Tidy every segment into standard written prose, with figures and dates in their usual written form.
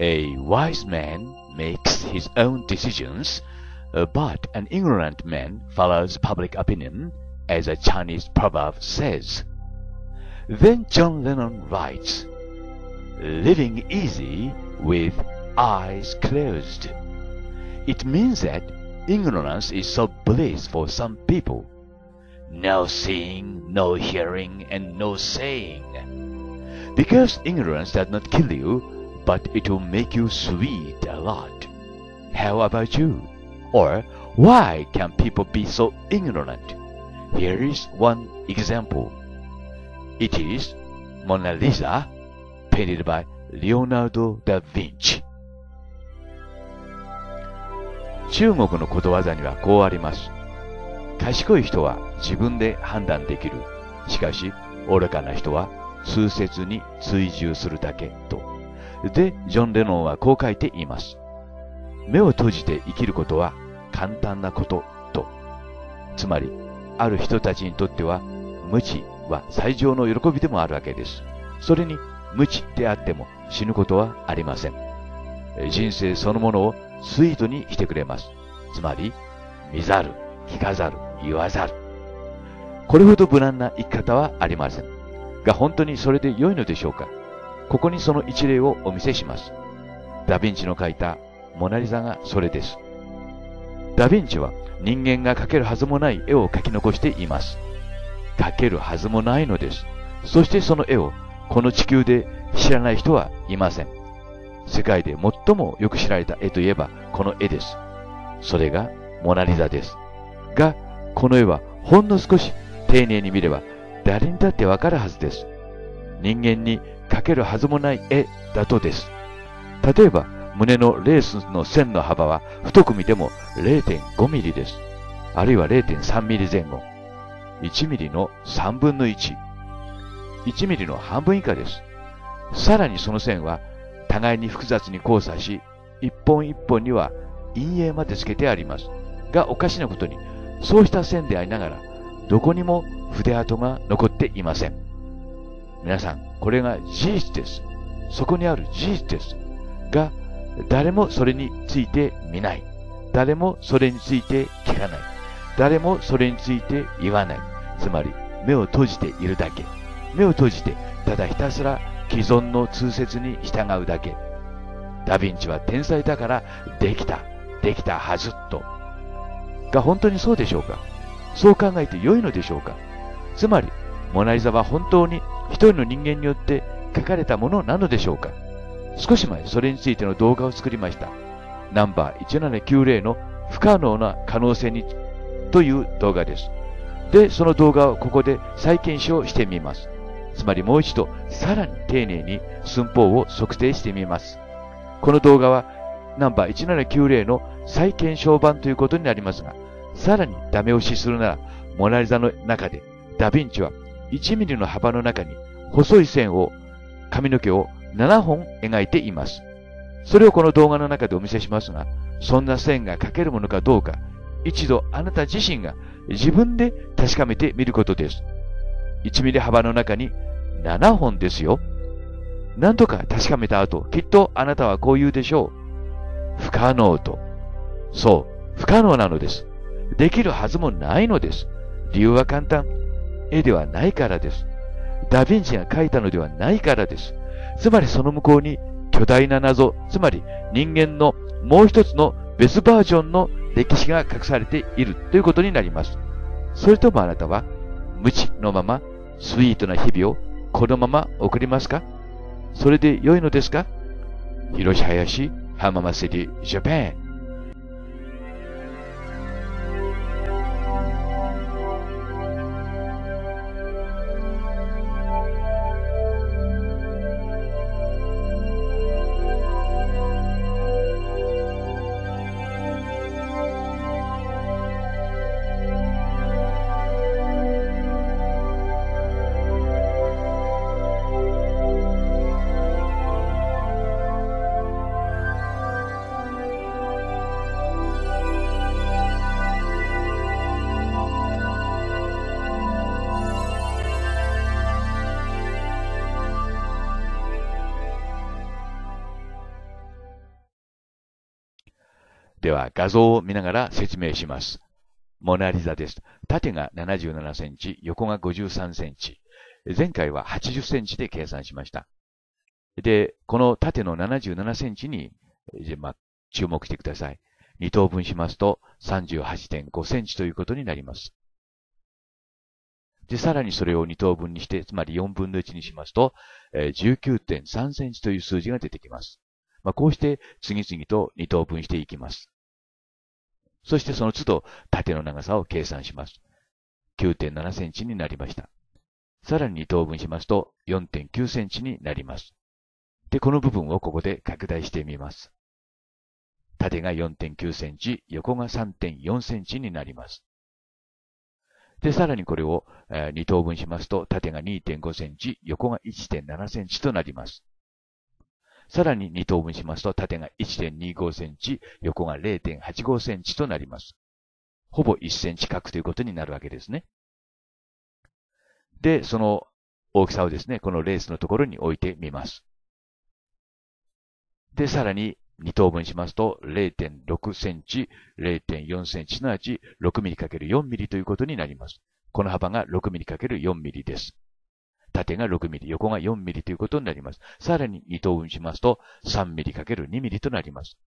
A wise man makes his own decisions, but an ignorant man follows public opinion, as a Chinese proverb says. Then John Lennon writes, "Living easy with eyes closed." It means that ignorance is so bliss for some people. No seeing, no hearing, and no saying. Because ignorance does not kill you, but it will make you sweet a lot. How about you? Or, why can people be so ignorant? Here is one example. It is Mona Lisa, painted by Leonardo da Vinci. 中国のことわざにはこうあります。賢い人は自分で判断できる。しかし、愚かな人は通説に追従するだけと。で、ジョン・レノンはこう書いています。目を閉じて生きることは簡単なことと。つまり、ある人たちにとっては、無知は最上の喜びでもあるわけです。それに、無知であっても死ぬことはありません。人生そのものをスイートにしてくれます。つまり、見ざる、聞かざる、言わざる。これほど無難な生き方はありません。が、本当にそれで良いのでしょうか。ここにその一例をお見せします。ダヴィンチの描いたモナリザがそれです。ダヴィンチは人間が描けるはずもない絵を描き残しています。描けるはずもないのです。そしてその絵をこの地球で知らない人はいません。世界で最もよく知られた絵といえばこの絵です。それがモナリザです。が、この絵はほんの少し丁寧に見れば誰にだってわかるはずです。人間に描けるはずもない絵だとです。例えば胸のレースの線の幅は太く見ても 0.5 ミリです。あるいは 0.3 ミリ前後。1ミリの3分の1。1ミリの半分以下です。さらにその線は互いに複雑に交差し、一本一本には陰影までつけてあります。が、おかしなことに、そうした線でありながら、どこにも筆跡が残っていません。皆さん、これが事実です。そこにある事実です。が、誰もそれについて見ない。誰もそれについて聞かない。誰もそれについて言わない。つまり、目を閉じているだけ。目を閉じて、ただひたすら、既存の通説に従うだけ。ダヴィンチは天才だからできたはずと。が、本当にそうでしょうか。そう考えて良いのでしょうか。つまり、モナリザは本当に一人の人間によって書かれたものなのでしょうか。少し前、それについての動画を作りました。ナンバー1790の不可能な可能性にという動画です。で、その動画をここで再検証してみます。つまりもう一度さらに丁寧に寸法を測定してみます。この動画はナンバー1790の再検証版ということになりますが、さらにダメ押しするなら、モナリザの中でダヴィンチは1ミリの幅の中に細い線を、髪の毛を7本描いています。それをこの動画の中でお見せしますが、そんな線が描けるものかどうか、一度あなた自身が自分で確かめてみることです。1ミリ幅の中に7本ですよ。何とか確かめた後、きっとあなたはこう言うでしょう。不可能と。そう、不可能なのです。できるはずもないのです。理由は簡単。絵ではないからです。ダヴィンチが描いたのではないからです。つまりその向こうに巨大な謎、つまり人間のもう一つの別バージョンの歴史が隠されているということになります。それともあなたは無知のまま、スイートな日々をこのまま送りますか？それで良いのですか？Hiroshi Hayashi, Hamamatsu, Japan。では画像を見ながら説明します。モナリザです。縦が77センチ、横が53センチ。前回は80センチで計算しました。で、この縦の77センチに、注目してください。2等分しますと 38.5 センチということになります。で、さらにそれを2等分にして、つまり4分の1にしますと、19.3 センチという数字が出てきます。こうして次々と2等分していきます。そしてその都度縦の長さを計算します。9.7 センチになりました。さらに2等分しますと 4.9 センチになります。で、この部分をここで拡大してみます。縦が 4.9 センチ、横が 3.4 センチになります。で、さらにこれを2等分しますと、縦が 2.5 センチ、横が 1.7 センチとなります。さらに2等分しますと、縦が 1.25 センチ、横が 0.85 センチとなります。ほぼ1センチ角ということになるわけですね。で、その大きさをですね、このレースのところに置いてみます。で、さらに2等分しますと 0.6 センチ、0.4 センチ、すなわち6ミリ ×4 ミリということになります。この幅が6ミリ ×4 ミリです。縦が6ミリ、横が4ミリということになります。さらに2等分しますと3ミリ ×2 ミリとなります。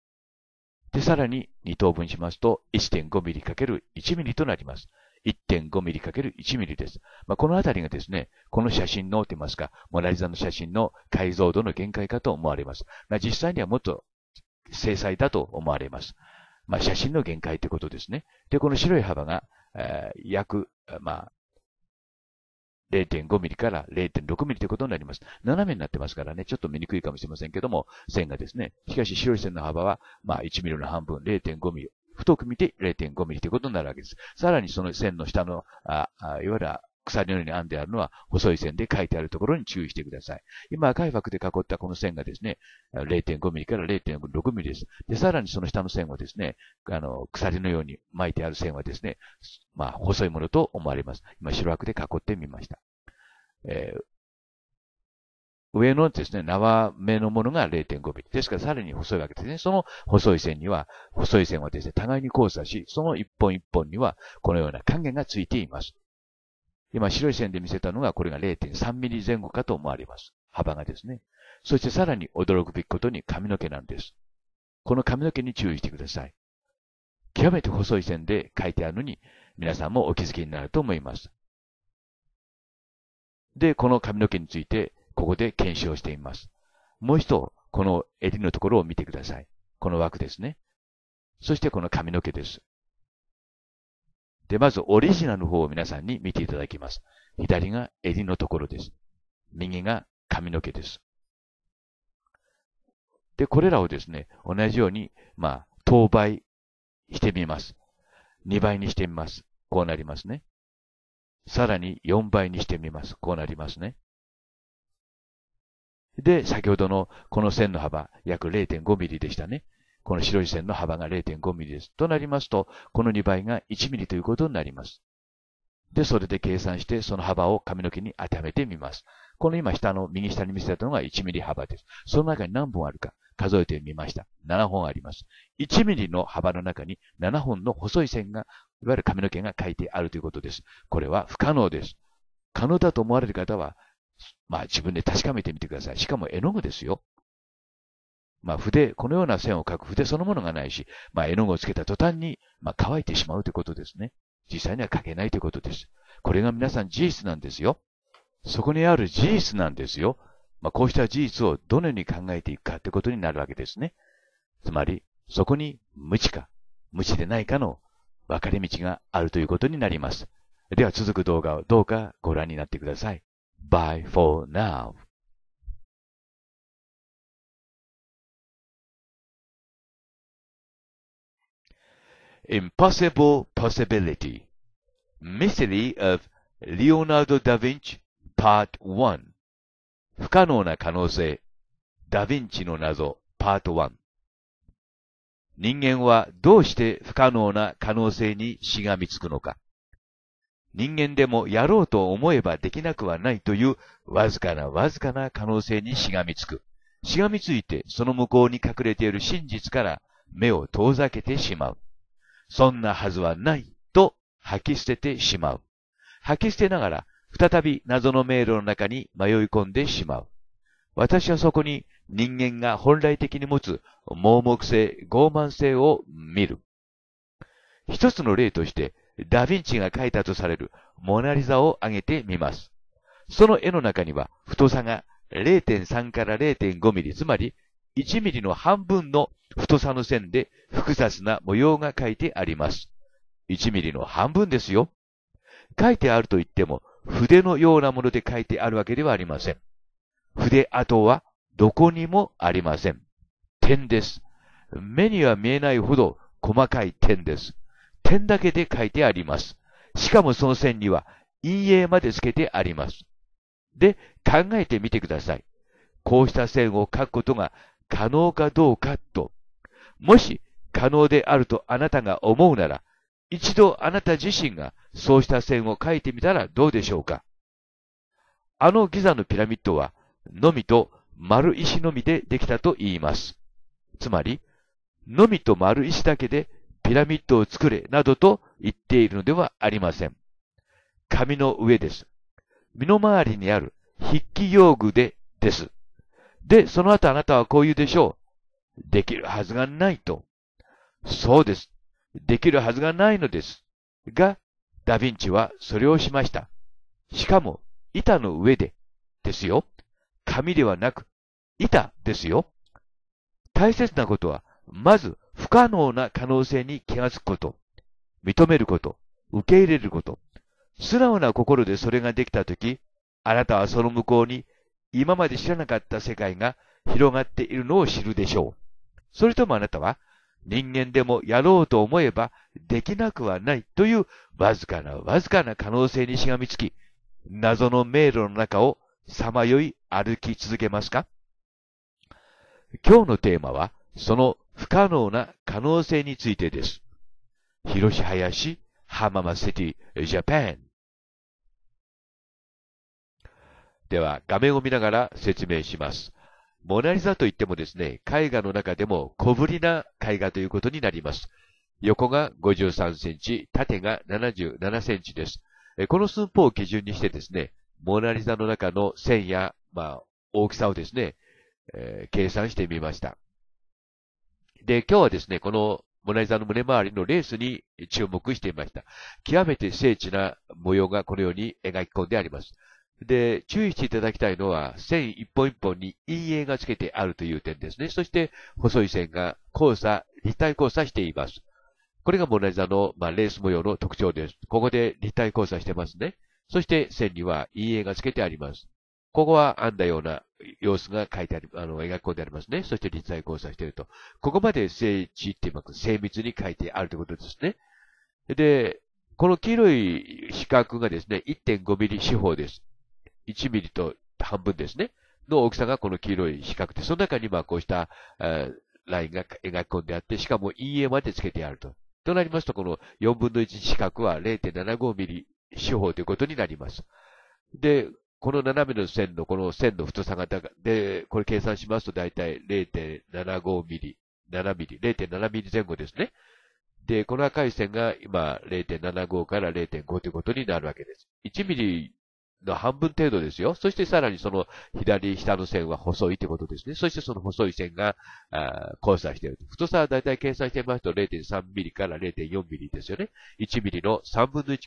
で、さらに2等分しますと 1.5 ミリ ×1 ミリとなります。1.5 ミリ ×1 ミリです。このあたりがですね、この写真のと言いますか、モナリザの写真の解像度の限界かと思われます。実際にはもっと精細だと思われます。写真の限界ということですね。で、この白い幅が、約、0.5 ミリから 0.6 ミリということになります。斜めになってますからね、ちょっと見にくいかもしれませんけども、線がですね。しかし白い線の幅は、1ミリの半分、0.5 ミリ。太く見て 0.5 ミリということになるわけです。さらにその線の下の、いわゆる鎖のように編んであるのは細い線で書いてあるところに注意してください。今赤い枠で囲ったこの線がですね、0.5 ミリから 0.6 ミリです。で、さらにその下の線はですね、鎖のように巻いてある線はですね、細いものと思われます。今白枠で囲ってみました。上のですね、縄目のものが 0.5 ミリ。ですからさらに細いわけですね。その細い線はですね、互いに交差し、その一本一本にはこのような影がついています。今白い線で見せたのがこれが 0.3 ミリ前後かと思われます。幅がですね。そしてさらに驚くべきことに髪の毛なんです。この髪の毛に注意してください。極めて細い線で書いてあるのに皆さんもお気づきになると思います。で、この髪の毛についてここで検証してみます。もう一度この襟のところを見てください。この枠ですね。そしてこの髪の毛です。で、まずオリジナルの方を皆さんに見ていただきます。左が襟のところです。右が髪の毛です。で、これらをですね、同じように、等倍してみます。2倍にしてみます。こうなりますね。さらに4倍にしてみます。こうなりますね。で、先ほどのこの線の幅、約 0.5 ミリでしたね。この白い線の幅が 0.5 ミリです。となりますと、この2倍が1ミリということになります。で、それで計算して、その幅を髪の毛に当てはめてみます。この今右下に見せたのが1ミリ幅です。その中に何本あるか数えてみました。7本あります。1ミリの幅の中に7本の細い線が、いわゆる髪の毛が書いてあるということです。これは不可能です。可能だと思われる方は、自分で確かめてみてください。しかも絵の具ですよ。筆、このような線を描く筆そのものがないし、絵の具をつけた途端に、乾いてしまうということですね。実際には描けないということです。これが皆さん事実なんですよ。そこにある事実なんですよ。こうした事実をどのように考えていくかということになるわけですね。つまり、そこに無知か、無知でないかの分かれ道があるということになります。では続く動画をどうかご覧になってください。Bye for now. Impossible Possibility Mystery of Leonardo da Vinci Part 1不可能な可能性ダヴィンチの謎 Part 1人間はどうして不可能な可能性にしがみつくのか人間でもやろうと思えばできなくはないというわずかな可能性にしがみついてその向こうに隠れている真実から目を遠ざけてしまう。そんなはずはないと吐き捨ててしまう。吐き捨てながら再び謎の迷路の中に迷い込んでしまう。私はそこに人間が本来的に持つ盲目性、傲慢性を見る。一つの例としてダヴィンチが描いたとされるモナリザを挙げてみます。その絵の中には太さが 0.3 から 0.5 ミリ、つまり1ミリの半分の太さの線で複雑な模様が描いてあります。1ミリの半分ですよ。描いてあると言っても筆のようなもので描いてあるわけではありません。筆跡はどこにもありません。点です。目には見えないほど細かい点です。点だけで描いてあります。しかもその線には陰影までつけてあります。で、考えてみてください。こうした線を描くことが可能かどうかと。もし可能であるとあなたが思うなら、一度あなた自身がそうした線を描いてみたらどうでしょうか。あのギザのピラミッドは、のみと丸石のみでできたと言います。つまり、のみと丸石だけでピラミッドを作れなどと言っているのではありません。紙の上です。身の回りにある筆記用具でです。で、その後あなたはこう言うでしょう。できるはずがないと。そうです。できるはずがないのです。が、ダヴィンチはそれをしました。しかも、板の上で、ですよ。紙ではなく、板ですよ。大切なことは、まず不可能な可能性に気がつくこと、認めること、受け入れること、素直な心でそれができたとき、あなたはその向こうに今まで知らなかった世界が広がっているのを知るでしょう。それともあなたは、人間でもやろうと思えばできなくはないというわずかな可能性にしがみつき、謎の迷路の中をさまよい歩き続けますか？今日のテーマは、その不可能な可能性についてです。Hiroshi Hayashi, Hamamatsu, Japan。では、画面を見ながら説明します。モナリザといってもですね、絵画の中でも小ぶりな絵画ということになります。横が53センチ、縦が77センチです。この寸法を基準にしてですね、モナリザの中の線や、大きさをですね、計算してみました。で、今日はですね、このモナリザの胸周りのレースに注目してみました。極めて精緻な模様がこのように描き込んであります。で、注意していただきたいのは、線一本一本に陰影がつけてあるという点ですね。そして、細い線が交差、立体交差しています。これがモナリザの、レース模様の特徴です。ここで立体交差してますね。そして線には陰影がつけてあります。ここは編んだような様子が書いてあり、描き込んでありますね。そして立体交差していると。ここまで精緻っていうか精密に書いてあるということですね。で、この黄色い四角がですね、1.5 ミリ四方です。1ミリと半分ですね。の大きさがこの黄色い四角で、その中にこうしたラインが描き込んであって、しかも陰影までつけてあると。となりますと、この4分の1四角は 0.75 ミリ。四方ということになります。で、この斜めの線の、この線の太さが、で、これ計算しますとだいたい 0.75 ミリ、7ミリ、0.7 ミリ前後ですね。で、この赤い線が今 0.75 から 0.5 ということになるわけです。1ミリの半分程度ですよ。そしてさらにその左下の線は細いということですね。そしてその細い線が交差している。太さはだいたい計算してみますと 0.3 ミリから 0.4 ミリですよね。1ミリの3分の1。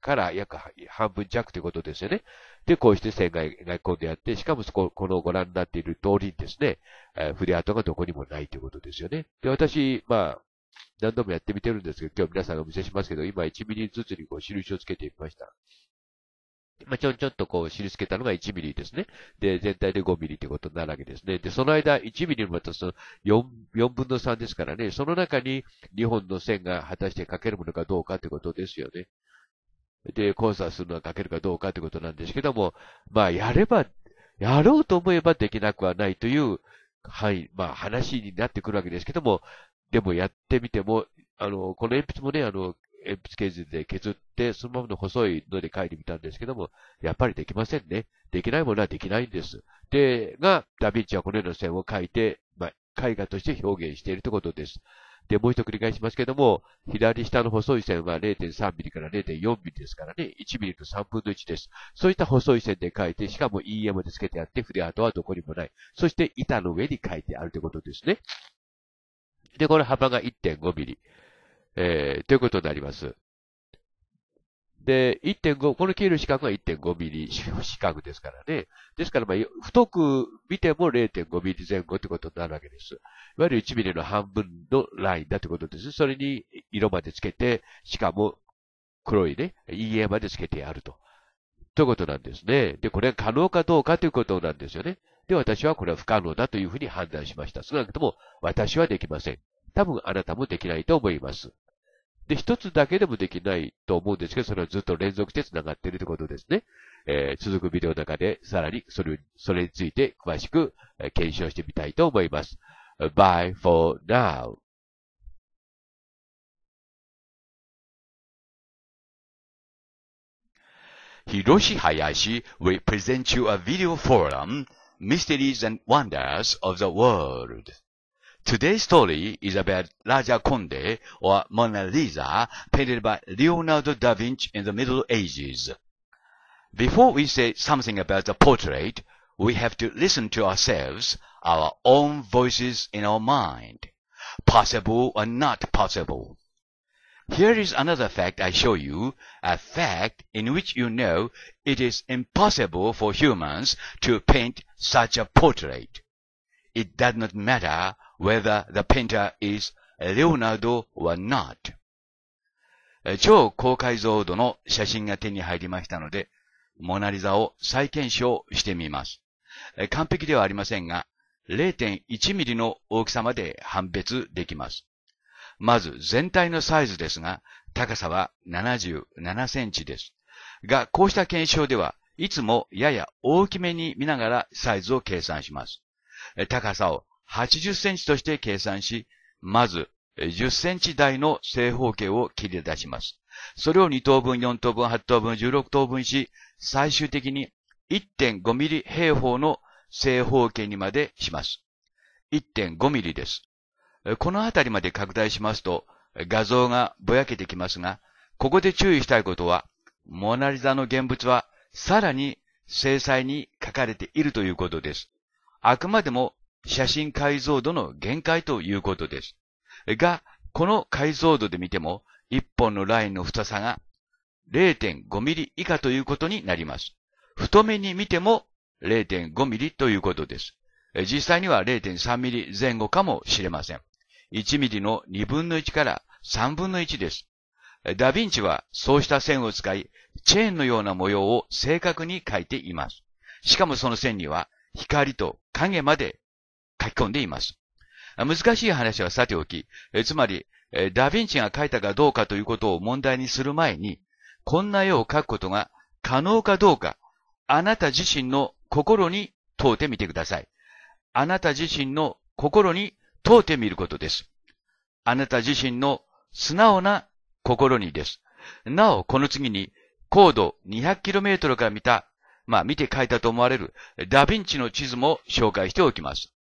から約半分弱ということですよね。で、こうして線が描き込んであって、しかもこのご覧になっている通りにですね、筆跡がどこにもないということですよね。で、私、何度もやってみてるんですけど、今日皆さんがお見せしますけど、今1ミリずつに印をつけてみました。ちょんと印つけたのが1ミリですね。で、全体で5ミリということになるわけですね。で、その間、1ミリのまたその4分の3ですからね、その中に2本の線が果たして描けるものかどうかということですよね。で、交差するのは書けるかどうかということなんですけども、やろうと思えばできなくはないという、話になってくるわけですけども、でもやってみても、この鉛筆もね、鉛筆削りで削って、そのままの細いので書いてみたんですけども、やっぱりできませんね。できないものはできないんです。で、ダヴィンチはこのような線を書いて、絵画として表現しているということです。で、もう一度繰り返しますけども、左下の細い線は 0.3 ミリから 0.4 ミリですからね、1ミリの3分の1です。そういった細い線で描いて、しかも EM をつけてあって、筆跡はどこにもない。そして板の上に描いてあるということですね。で、この幅が 1.5 ミリ、ということになります。で、1.5、この黄色い四角が 1.5 ミリ四角ですからね。ですから、まあ、太く見ても 0.5 ミリ前後ということになるわけです。いわゆる1ミリの半分のラインだということです。それに色までつけて、しかも黒いね、EA までつけてあると。ということなんですね。で、これが可能かどうかということなんですよね。で、私はこれは不可能だというふうに判断しました。少なくとも私はできません。多分あなたもできないと思います。で、一つだけでもできないと思うんですけど、それはずっと連続して繋がっているということですね。続くビデオの中で、さらにそれについて詳しく検証してみたいと思います。Bye for now. Hiroshi Hayashi will present you a video forum, Mysteries and Wonders of the World.Today's story is about La Gioconda, or Mona Lisa, painted by Leonardo da Vinci in the Middle Ages. Before we say something about the portrait, we have to listen to ourselves, our own voices in our mind, possible or not possible. Here is another fact I show you, a fact in which you know it is impossible for humans to paint such a portrait. It does not matter.Whether the painter is Leonardo or not. 超高解像度の写真が手に入りましたので、モナリザを再検証してみます。完璧ではありませんが、0.1 ミリの大きさまで判別できます。まず全体のサイズですが、高さは77センチです。が、こうした検証ではいつもやや大きめに見ながらサイズを計算します。高さを80センチとして計算し、まず10センチ台の正方形を切り出します。それを2等分、4等分、8等分、16等分し、最終的に 1.5 ミリ平方の正方形にまでします。1.5 ミリです。このあたりまで拡大しますと、画像がぼやけてきますが、ここで注意したいことは、モナリザの現物はさらに精細に描かれているということです。あくまでも写真解像度の限界ということです。が、この解像度で見ても、1本のラインの太さが 0.5 ミリ以下ということになります。太めに見ても 0.5 ミリということです。実際には 0.3 ミリ前後かもしれません。1ミリの2分の1から3分の1です。ダヴィンチはそうした線を使い、チェーンのような模様を正確に描いています。しかもその線には光と影まで書き込んでいます。難しい話はさておき、つまり、ダヴィンチが描いたかどうかということを問題にする前に、こんな絵を描くことが可能かどうか、あなた自身の心に問うてみてください。あなた自身の心に問うてみることです。あなた自身の素直な心にです。なお、この次に、高度 200km から見て描いたと思われるダヴィンチの地図も紹介しておきます。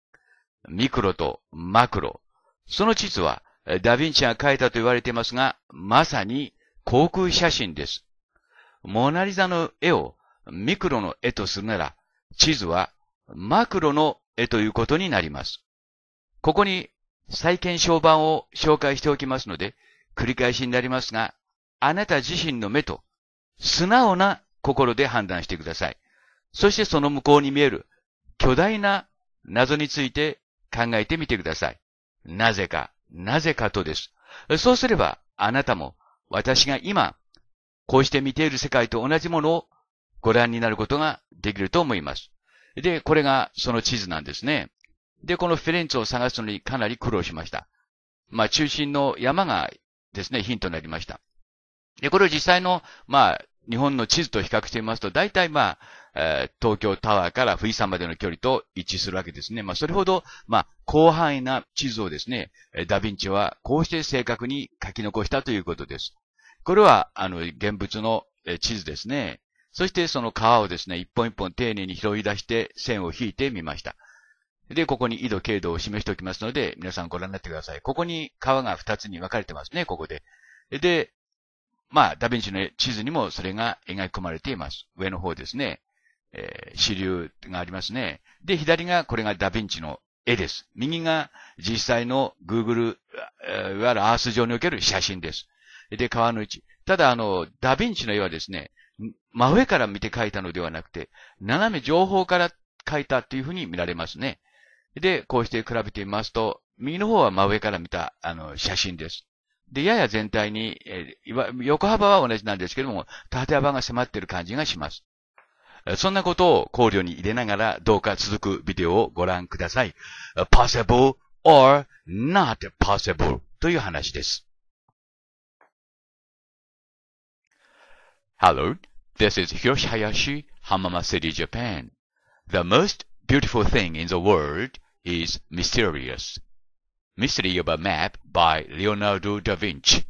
ミクロとマクロ。その地図はダヴィンチが描いたと言われていますが、まさに航空写真です。モナリザの絵をミクロの絵とするなら、地図はマクロの絵ということになります。ここに再検証版を紹介しておきますので、繰り返しになりますが、あなた自身の目と素直な心で判断してください。そしてその向こうに見える巨大な謎について考えてみてください。なぜかとです。そうすれば、あなたも、私が今、こうして見ている世界と同じものをご覧になることができると思います。で、これがその地図なんですね。で、このフィレンツェを探すのにかなり苦労しました。まあ、中心の山がですね、ヒントになりました。で、これを実際の、日本の地図と比較してみますと、大体東京タワーから富士山までの距離と一致するわけですね。それほど、広範囲な地図をですね、ダヴィンチはこうして正確に書き残したということです。これは、現物の地図ですね。そしてその川をですね、一本一本丁寧に拾い出して線を引いてみました。で、ここに緯度、経度を示しておきますので、皆さんご覧になってください。ここに川が2つに分かれてますね、ここで。で、まあ、ダヴィンチの地図にもそれが描き込まれています。上の方ですね。支流がありますね。で、左が、これがダヴィンチの絵です。右が実際の Google、いわゆるアース上における写真です。で、川の位置。ただ、ダヴィンチの絵はですね、真上から見て描いたのではなくて、斜め上方から描いたというふうに見られますね。で、こうして比べてみますと、右の方は真上から見た、写真です。で、やや全体に、横幅は同じなんですけども、縦幅が迫っている感じがします。そんなことを考慮に入れながら、どうか続くビデオをご覧ください。possible or not possible という話です。Hello, this is Hiroshi Hayashi, Hamama City, Japan. The most beautiful thing in the world is mysterious. Mystery of a Map by Leonardo da Vinci.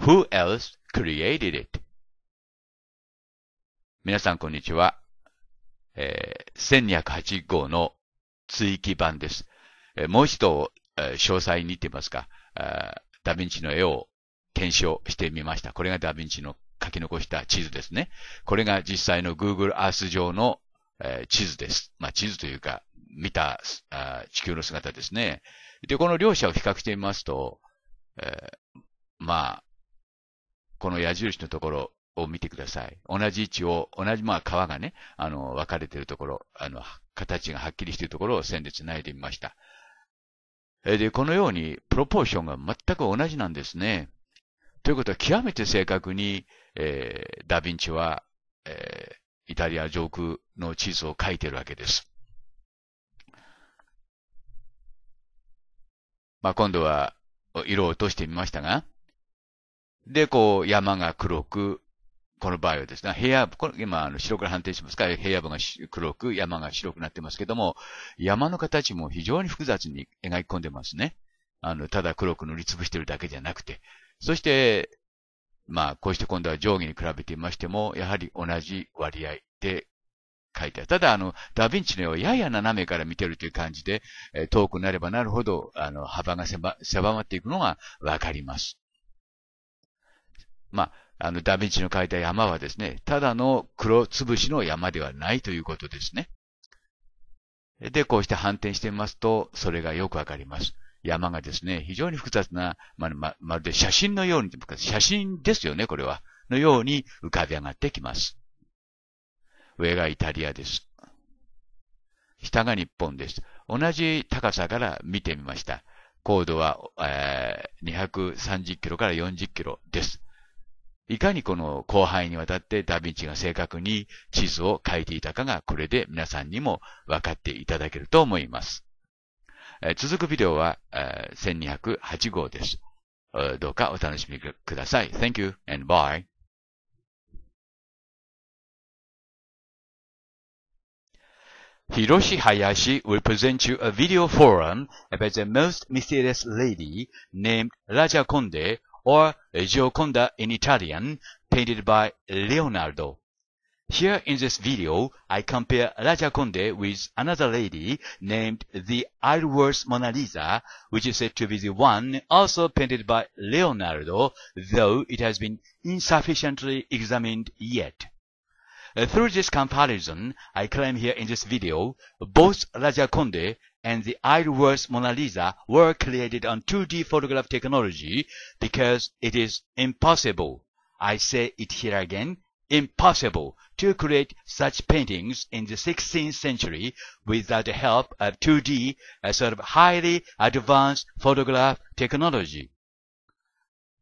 Who else created it? 皆さんこんにちは。1208号の追記版です。もう一度、詳細にと言いますか、ダヴィンチの絵を検証してみました。これがダヴィンチの書き残した地図ですね。これが実際の Google Earth 上の地図です。まあ、地図というか、見た地球の姿ですね。で、この両者を比較してみますと、まあ、この矢印のところを見てください。同じ位置を、同じ、まあ、川がね、分かれているところ、形がはっきりしているところを線でつないでみました。で、このように、プロポーションが全く同じなんですね。ということは、極めて正確に、ダヴィンチは、イタリア上空の地図を描いているわけです。まあ、今度は色を落としてみましたが、で、こう山が黒く、この場合はですね、平野部、この今白から判定しますから、平野部が黒く、山が白くなってますけども、山の形も非常に複雑に描き込んでますね。ただ黒く塗りつぶしてるだけじゃなくて、そして、まあ、こうして今度は上下に比べてみましても、やはり同じ割合で描いてある。ただ、ダヴィンチの絵をやや斜めから見てるという感じで、遠くなればなるほど、幅が狭まっていくのがわかります。まあ、ダヴィンチの描いた山はですね、ただの黒つぶしの山ではないということですね。で、こうして反転してみますと、それがよくわかります。山がですね、非常に複雑な、まるで写真のように、写真ですよね、これは。のように浮かび上がってきます。上がイタリアです。下が日本です。同じ高さから見てみました。高度は、230キロから40キロです。いかにこの広範囲にわたってダヴィンチが正確に地図を描いていたかが、これで皆さんにも分かっていただけると思います。続くビデオは1208号です。どうかお楽しみください。Thank you and bye. Hiroshi Hayashi will present you a video forum about the most mysterious lady named La Gioconda or Gioconda in Italian, painted by Leonardo. Here in this video, I compare La Gioconda with another lady named the Isleworth Mona Lisa, which is said to be the one also painted by Leonardo, though it has been insufficiently examined yet. Through this comparison, I claim here in this video, both La Gioconda and the Isleworth Mona Lisa were created on 2D photograph technology because it is impossible. I say it here again.Impossible to create such paintings in the 16th century without the help of 2D, a sort of highly advanced photograph technology.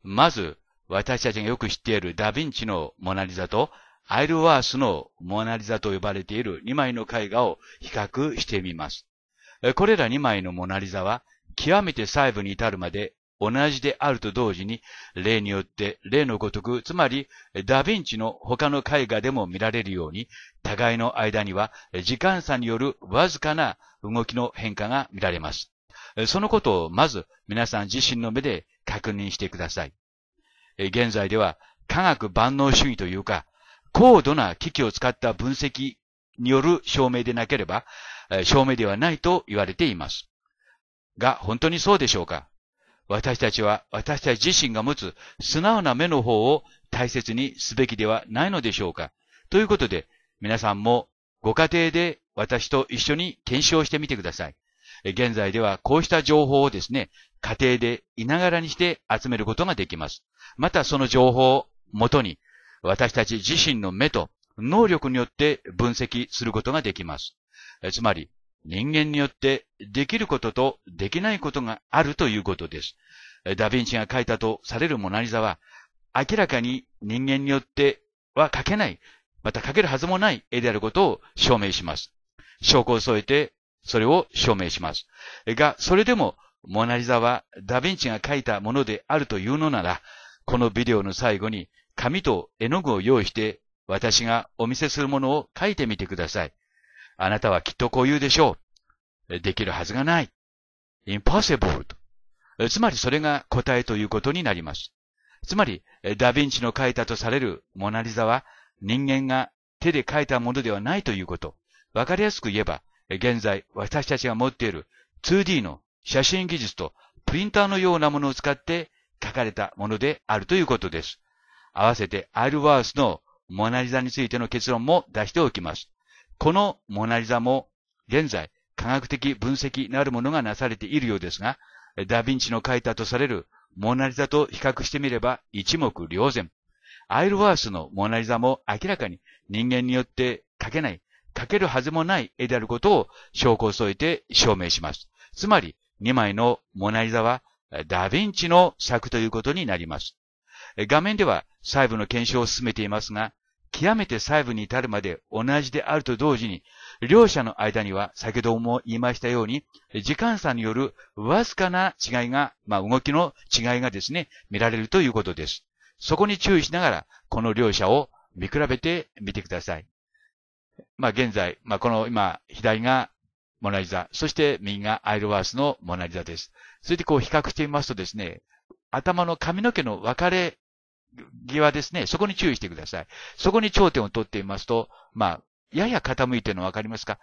まず、私たちがよく知っているダヴィンチのモナリザとアイルワースのモナリザと呼ばれている2枚の絵画を比較してみます。これら2枚のモナリザは極めて細部に至るまで同じであると同時に、例によって例のごとく、つまりダヴィンチの他の絵画でも見られるように、互いの間には時間差によるわずかな動きの変化が見られます。そのことをまず皆さん自身の目で確認してください。現在では科学万能主義というか、高度な機器を使った分析による証明でなければ、証明ではないと言われています。が、本当にそうでしょうか？私たちは私たち自身が持つ素直な目の方を大切にすべきではないのでしょうか？ということで、皆さんもご家庭で私と一緒に検証してみてください。現在ではこうした情報をですね、家庭でいながらにして集めることができます。またその情報をもとに、私たち自身の目と能力によって分析することができます。つまり、人間によってできることとできないことがあるということです。ダヴィンチが描いたとされるモナリザは、明らかに人間によっては描けない、また描けるはずもない絵であることを証明します。証拠を添えて、それを証明します。が、それでも、モナリザはダヴィンチが描いたものであるというのなら、このビデオの最後に紙と絵の具を用意して、私がお見せするものを描いてみてください。あなたはきっとこう言うでしょう。できるはずがない。impossible と。つまりそれが答えということになります。つまり、ダヴィンチの描いたとされるモナリザは、人間が手で描いたものではないということ。わかりやすく言えば、現在私たちが持っている 2D の写真技術とプリンターのようなものを使って書かれたものであるということです。合わせてアイルワースのモナリザについての結論も出しておきます。このモナリザも現在科学的分析なるものがなされているようですが、ダヴィンチの描いたとされるモナリザと比較してみれば一目瞭然。アイルワースのモナリザも明らかに人間によって描けない。描けるはずもない絵であることを証拠を添えて証明します。つまり、2枚のモナリザはダヴィンチの作ということになります。画面では細部の検証を進めていますが、極めて細部に至るまで同じであると同時に、両者の間には先ほども言いましたように、時間差によるわずかな違いが、動きの違いがですね、見られるということです。そこに注意しながら、この両者を見比べてみてください。現在、この今、左がモナリザ、そして右がアイルワースのモナリザです。それでこう比較してみますとですね、頭の髪の毛の分かれ際ですね、そこに注意してください。そこに頂点を取ってみますと、やや傾いているの分かりますか？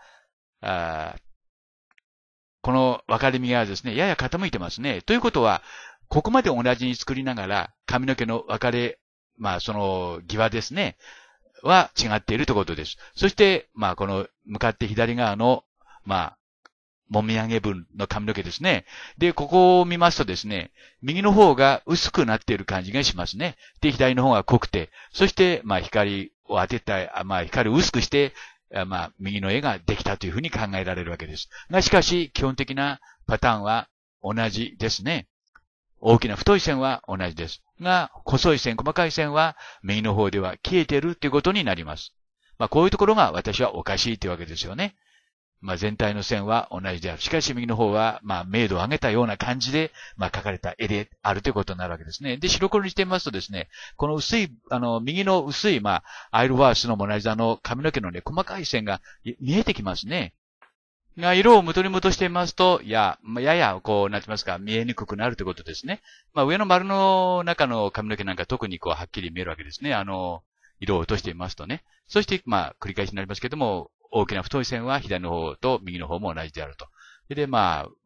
この分かれ目がですね、やや傾いてますね。ということは、ここまで同じに作りながら、髪の毛の分かれ、その際ですね、は違っているということです。そして、この向かって左側の、もみあげ分の髪の毛ですね。で、ここを見ますとですね、右の方が薄くなっている感じがしますね。で、左の方が濃くて、そして、光を当てた、光を薄くして、右の絵ができたというふうに考えられるわけです。が、しかし、基本的なパターンは同じですね。大きな太い線は同じです。が、細い線、細かい線は右の方では消えているということになります。こういうところが私はおかしいというわけですよね。全体の線は同じである。しかし右の方は、明度を上げたような感じで、描かれた絵であるということになるわけですね。で、白黒にしてみますとですね、この薄い、右の薄い、アイルワースのモナリザの髪の毛のね、細かい線が見えてきますね。色を元に戻してみますと、やや、見えにくくなるということですね。上の丸の中の髪の毛なんか特にはっきり見えるわけですね。色を落としてみますとね。そして、繰り返しになりますけども、大きな太い線は左の方と右の方も同じであると。で、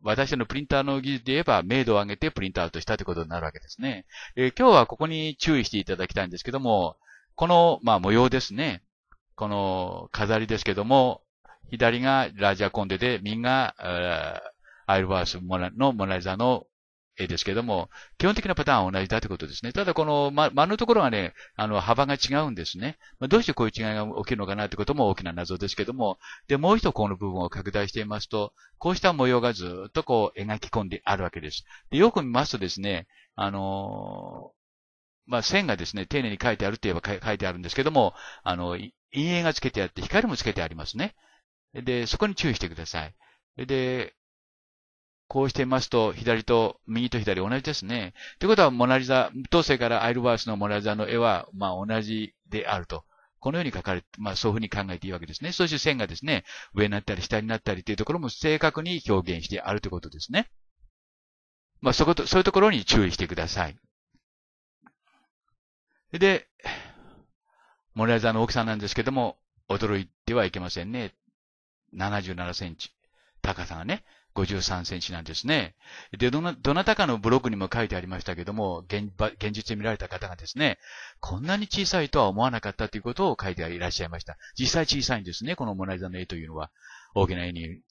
私のプリンターの技術で言えば、明度を上げてプリントアウトしたということになるわけですね。今日はここに注意していただきたいんですけども、この、模様ですね。この飾りですけども、左がラジャコンデで、右がアイルワースのモナリザの絵ですけども、基本的なパターンは同じだということですね。ただこの丸のところはね、幅が違うんですね。どうしてこういう違いが起きるのかなということも大きな謎ですけども、で、もう一度この部分を拡大してみますと、こうした模様がずっとこう描き込んであるわけです。で、よく見ますとですね、線がですね、丁寧に描いてあるといえば描いてあるんですけども、陰影がつけてあって、光もつけてありますね。で、そこに注意してください。で、こうしてみますと、右と左同じですね。ということは、モナリザ、当世からアイルワースのモナリザの絵は、同じであると。このように書かれて、そういうふうに考えていいわけですね。そして線がですね、上になったり下になったりというところも正確に表現してあるということですね。そういうところに注意してください。で、モナリザの大きさなんですけども、驚いてはいけませんね。77センチ。高さがね、53センチなんですね。で、どなたかのブログにも書いてありましたけども、現実で見られた方がですね、こんなに小さいとは思わなかったということを書いていらっしゃいました。実際小さいんですね、このモナリザの絵というのは。大きな絵に、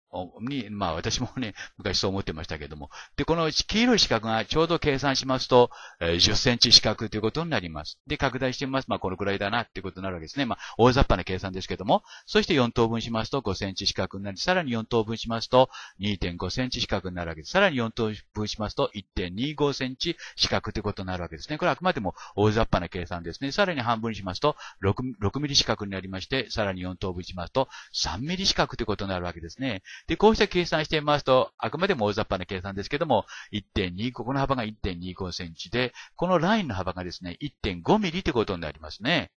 まあ私もね、昔そう思ってましたけども。で、この黄色い四角がちょうど計算しますと、10センチ四角ということになります。で、拡大してみます。まあこのくらいだなっていうことになるわけですね。まあ大雑把な計算ですけども。そして4等分しますと5センチ四角になり、さらに4等分しますと 2.5 センチ四角になるわけです。さらに4等分しますと 1.25 センチ四角ということになるわけですね。これはあくまでも大雑把な計算ですね。さらに半分にしますと 6ミリ四角になりまして、さらに4等分しますと3ミリ四角ということになるわけですね。で、こうした計算してみますと、あくまでも大雑把な計算ですけども、この幅が 1.25 センチで、このラインの幅がですね、1.5 ミリということになりますね。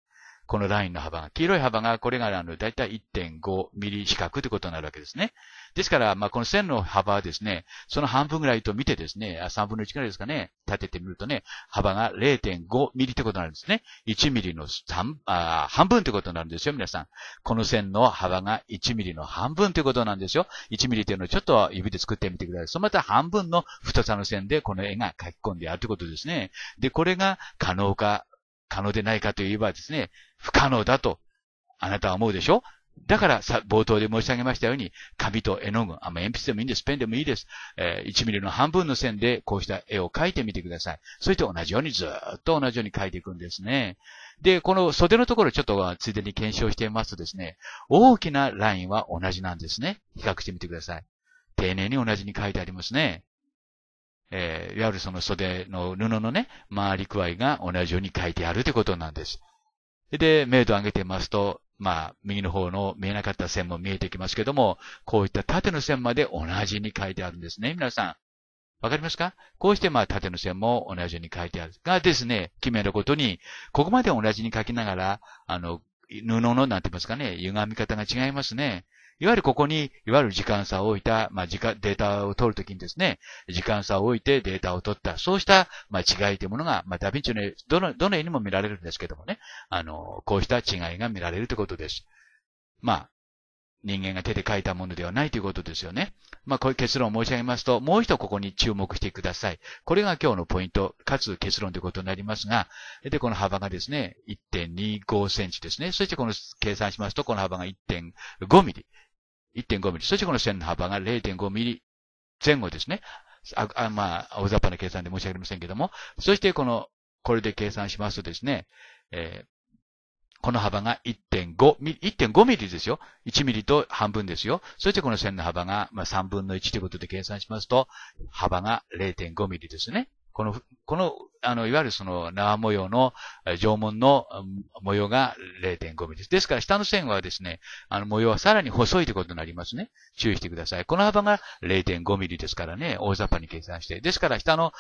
このラインの幅が、黄色い幅が、これがだいたい 1.5 ミリ四角ということになるわけですね。ですから、まあ、この線の幅はですね、その半分ぐらいと見てですね、3分の1ぐらいですかね、立ててみるとね、幅が 0.5 ミリということになるんですね。1ミリの半分ということになるんですよ、皆さん。この線の幅が1ミリの半分ということなんですよ。1ミリというのをちょっと指で作ってみてください。そのまた半分の太さの線でこの絵が書き込んであるということですね。で、これが可能でないかといえばですね、不可能だと、あなたは思うでしょ？だから冒頭で申し上げましたように、紙と絵の具、鉛筆でもいいんです、ペンでもいいです。1ミリの半分の線でこうした絵を描いてみてください。そして同じようにずーっと同じように描いていくんですね。で、この袖のところちょっとついでに検証してみますとですね、大きなラインは同じなんですね。比較してみてください。丁寧に同じに描いてありますね。いわゆるその袖の布のね、回り具合が同じように書いてあるということなんです。で、明度を上げてみますと、まあ、右の方の見えなかった線も見えてきますけども、こういった縦の線まで同じに書いてあるんですね、皆さん。わかりますか？こうして、まあ、縦の線も同じように書いてある。がですね、奇妙なことに、ここまで同じに書きながら、布の、なんて言いますかね、歪み方が違いますね。いわゆるここに、いわゆる時間差を置いた、まあ、データを取るときにですね、時間差を置いてデータを取った、そうした、まあ、違いというものが、まあ、ダヴィンチの絵、どの絵にも見られるんですけどもね、こうした違いが見られるということです。まあ、人間が手で描いたものではないということですよね。まあ、こういう結論を申し上げますと、もう一度ここに注目してください。これが今日のポイント、かつ結論ということになりますが、で、この幅がですね、1.25 センチですね。そしてこの計算しますと、この幅が 1.5 ミリ。1.5 ミリ。そしてこの線の幅が 0.5 ミリ前後ですね。まあ、大雑把な計算で申し訳ありませんけども。そしてこれで計算しますとですね、この幅が 1.5 ミリですよ。1ミリと半分ですよ。そしてこの線の幅が、まあ、3分の1ということで計算しますと、幅が 0.5 ミリですね。いわゆるその縄模様の縄文の模様が 0.5 ミリです。ですから下の線はですね、模様はさらに細いということになりますね。注意してください。この幅が 0.5 ミリですからね、大雑把に計算して。ですから下の、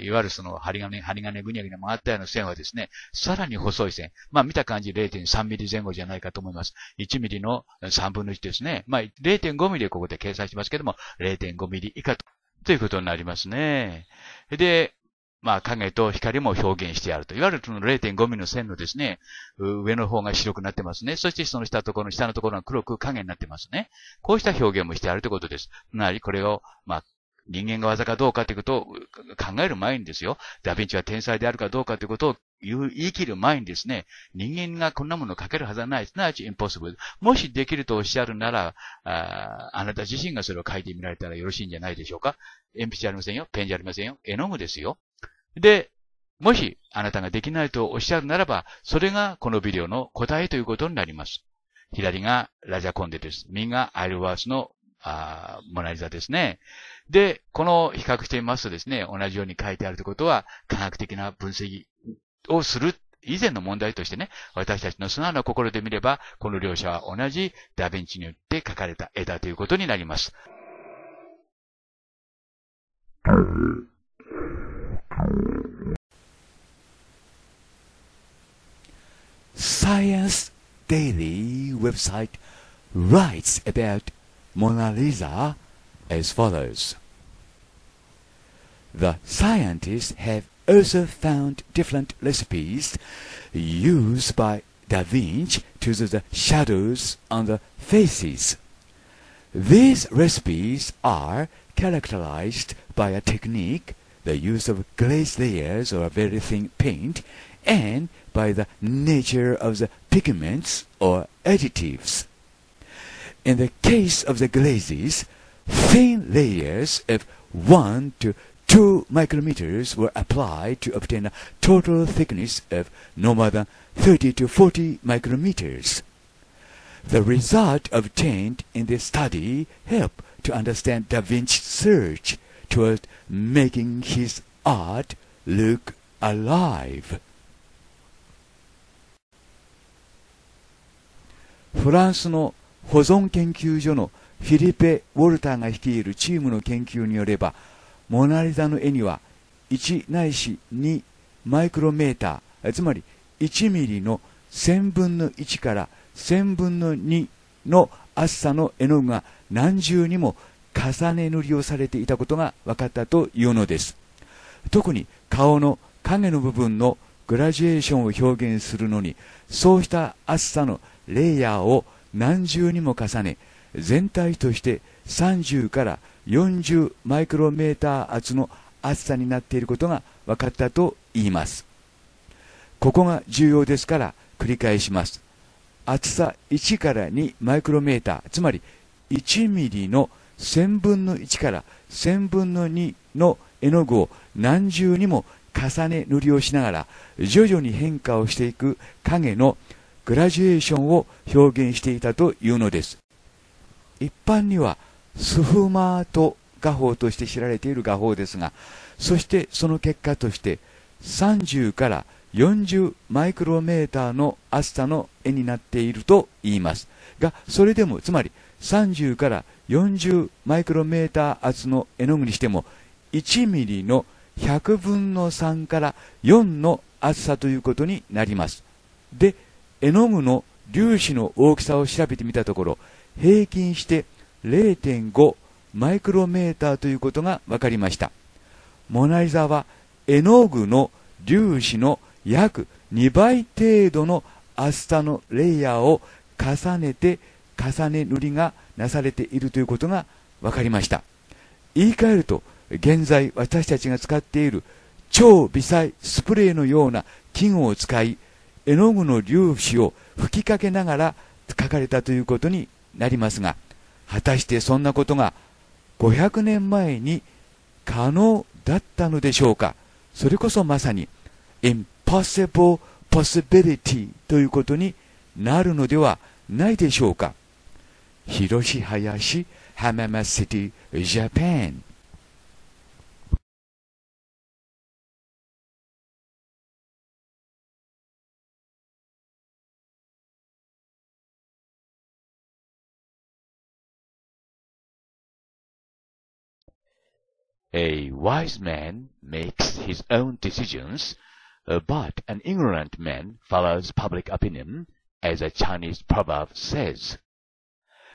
いわゆるその針金ぐにゃぐにゃ回ったような線はですね、さらに細い線。まあ見た感じ 0.3 ミリ前後じゃないかと思います。1ミリの3分の1ですね。まあ 0.5 ミリでここで計算しますけども、0.5 ミリ以下ということになりますね。で、まあ影と光も表現してあると。いわゆるその 0.5 ミリの線のですね、上の方が白くなってますね。そしてその下のところが黒く影になってますね。こうした表現もしてあるということです。これを、まあ、人間が技かどうかということを考える前にですよ。ダヴィンチは天才であるかどうかということを言い切る前にですね、人間がこんなものを描けるはずはない。すなわち impossible。もしできるとおっしゃるなら、あなた自身がそれを書いてみられたらよろしいんじゃないでしょうか。鉛筆じゃありませんよ。ペンじゃありませんよ。絵の具ですよ。で、もしあなたができないとおっしゃるならば、それがこのビデオの答えということになります。左がラジャコンデです。右がアイルワースのモナリザですね。で、比較してみますとですね、同じように書いてあるということは、科学的な分析をする以前の問題としてね、私たちの素直な心で見れば、この両者は同じダヴィンチによって描かれた絵だということになります。Science Daily website writes about Mona Lisa as follows. The scientists have also found different recipes used by da Vinci to the shadows on the faces. These recipes are characterized by a technique, the use of glaze layers or very thin paint, and by the nature of the pigments or additives. In the case of the glazes, thin layers of 1 to 2 micrometers were applied to obtain a total thickness of no more than 30 to 40 micrometers. The result obtained in this study helped to understand Da Vinci's search toward making his art look alive. France の保存研究所のフィリペ・ウォルターが率いるチームの研究によれば、モナ・リザの絵には1ないし2マイクロメーター、つまり1ミリの1000分の1から1000分の2の厚さの絵の具が何重にも重ね塗りをされていたことが分かったというのです。特に顔の影の部分のグラジュエーションを表現するのに、そうした厚さのレイヤーを何重にも重ね、全体として30から40マイクロメーター厚の厚さになっていることが分かったと言います。ここが重要ですから繰り返します。厚さ1から2マイクロメーター、つまり1ミリの1000分の1から1000分の2の絵の具を何重にも重ね塗りをしながら、徐々に変化をしていく影のグラジュエーションを表現していたというのです。一般にはスフマート画法として知られている画法ですが、そしてその結果として30から40マイクロメーターの厚さの絵になっていると言いますが、それでも、つまり30から40マイクロメーター厚の絵の具にしても1ミリの100分の3から4の厚さということになります。で、絵の具の粒子の大きさを調べてみたところ、平均して0.5 マイクロメーターということが分かりました。モナリザは絵の具の粒子の約2倍程度の厚さのレイヤーを重ねて重ね塗りがなされているということが分かりました。言い換えると、現在私たちが使っている超微細スプレーのような器具を使い、絵の具の粒子を吹きかけながら描かれたということになりますが、果たしてそんなことが500年前に可能だったのでしょうか。それこそまさに Impossible Possibility ということになるのではないでしょうか。Hiroshi Hayashi, Hamamatsu, Japan。A wise man makes his own decisions, but an ignorant man follows public opinion, as a Chinese proverb says.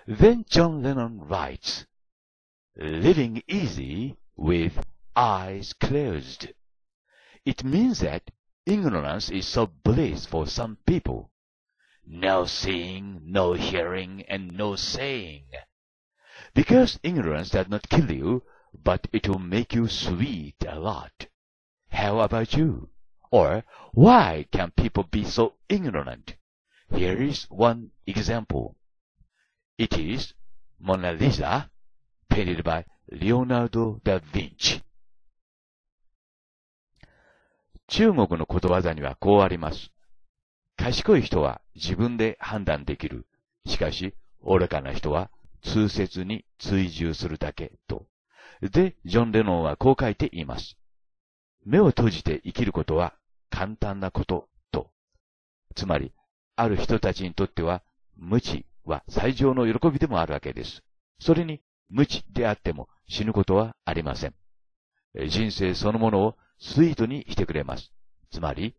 Then John Lennon writes, "Living easy with eyes closed." It means that ignorance is so bliss for some people. No seeing, no hearing, and no saying. Because ignorance does not kill you, but it will make you sweet a lot. How about you? Or, why can people be so ignorant? Here is one example. It is Mona Lisa, painted by Leonardo da Vinci. 中国のことわざにはこうあります。賢い人は自分で判断できる。しかし、愚かな人は通説に追従するだけと。で、ジョン・レノンはこう書いています。目を閉じて生きることは簡単なことと。つまり、ある人たちにとっては、無知は最上の喜びでもあるわけです。それに、無知であっても死ぬことはありません。人生そのものをスイートにしてくれます。つまり、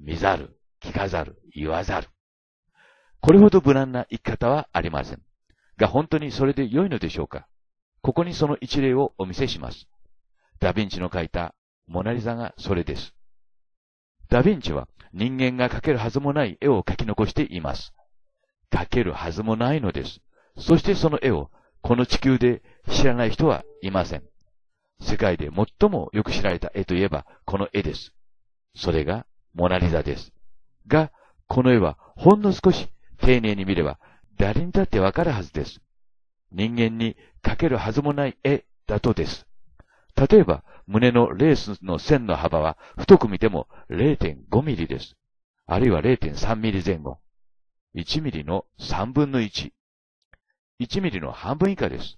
見ざる、聞かざる、言わざる。これほど無難な生き方はありません。が、本当にそれで良いのでしょうか。ここにその一例をお見せします。ダヴィンチの描いたモナリザがそれです。ダヴィンチは人間が描けるはずもない絵を描き残しています。描けるはずもないのです。そしてその絵をこの地球で知らない人はいません。世界で最もよく知られた絵といえばこの絵です。それがモナリザです。が、この絵はほんの少し丁寧に見れば誰にだってわかるはずです。人間に描けるはずもない絵だとです。例えば、胸のレースの線の幅は太く見ても 0.5 ミリです。あるいは 0.3 ミリ前後。1ミリの3分の1。1ミリの半分以下です。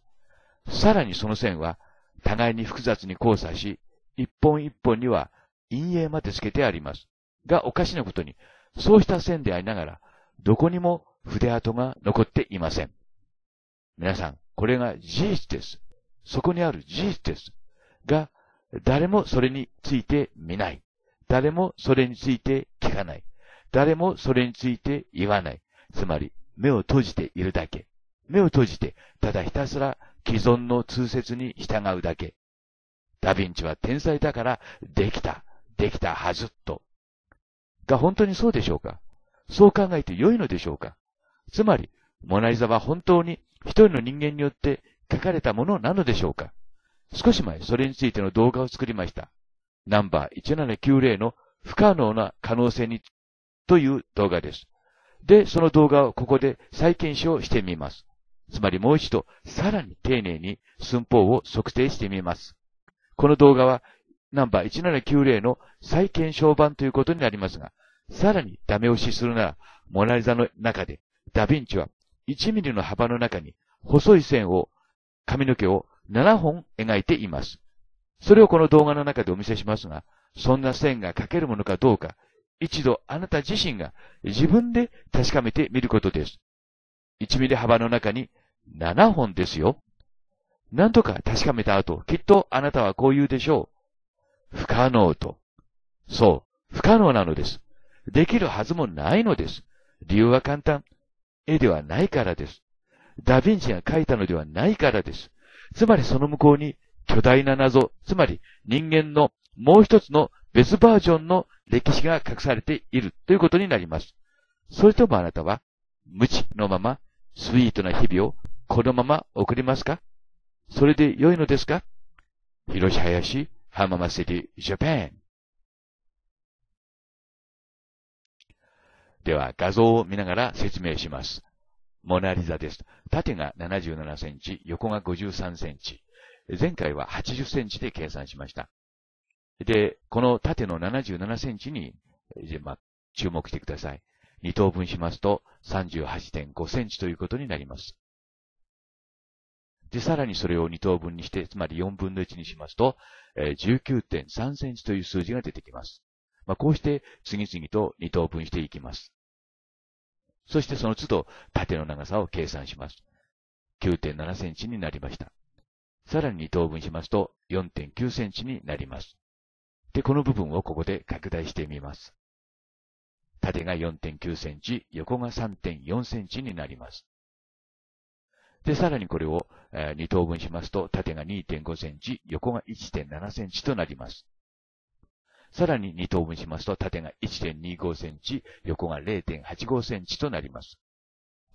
さらにその線は互いに複雑に交差し、一本一本には陰影までつけてあります。が、おかしなことに、そうした線でありながら、どこにも筆跡が残っていません。皆さん、これが事実です。そこにある事実です。が、誰もそれについて見ない。誰もそれについて聞かない。誰もそれについて言わない。つまり、目を閉じているだけ。目を閉じて、ただひたすら既存の通説に従うだけ。ダヴィンチは天才だから、できたはずと。が、本当にそうでしょうか？そう考えて良いのでしょうか？つまり、モナリザは本当に一人の人間によって書かれたものなのでしょうか？少し前、それについての動画を作りました。ナンバー1790の不可能な可能性にという動画です。で、その動画をここで再検証してみます。つまりもう一度、さらに丁寧に寸法を測定してみます。この動画はナンバー1790の再検証版ということになりますが、さらにダメ押しするなら、モナリザの中で、ダヴィンチは1ミリの幅の中に細い線を、髪の毛を7本描いています。それをこの動画の中でお見せしますが、そんな線が描けるものかどうか、一度あなた自身が自分で確かめてみることです。1ミリ幅の中に7本ですよ。何度か確かめた後、きっとあなたはこう言うでしょう。不可能と。そう、不可能なのです。できるはずもないのです。理由は簡単。絵ではないからです。ダヴィンチが描いたのではないからです。つまりその向こうに巨大な謎、つまり人間のもう一つの別バージョンの歴史が隠されているということになります。それともあなたは無知のままスイートな日々をこのまま送りますか？それで良いのですか？Hiroshi Hayashi、Hamamatsu、Japan。では画像を見ながら説明します。モナリザです。縦が77センチ、横が53センチ。前回は80センチで計算しました。で、この縦の77センチに、注目してください。2等分しますと 38.5 センチということになります。で、さらにそれを2等分にして、つまり4分の1にしますと、19.3 センチという数字が出てきます。こうして次々と2等分していきます。そしてその都度、縦の長さを計算します。9.7 センチになりました。さらに2等分しますと、4.9 センチになります。で、この部分をここで拡大してみます。縦が 4.9 センチ、横が 3.4 センチになります。で、さらにこれを2等分しますと、縦が 2.5 センチ、横が 1.7 センチとなります。さらに2等分しますと、縦が 1.25 センチ、横が 0.85 センチとなります。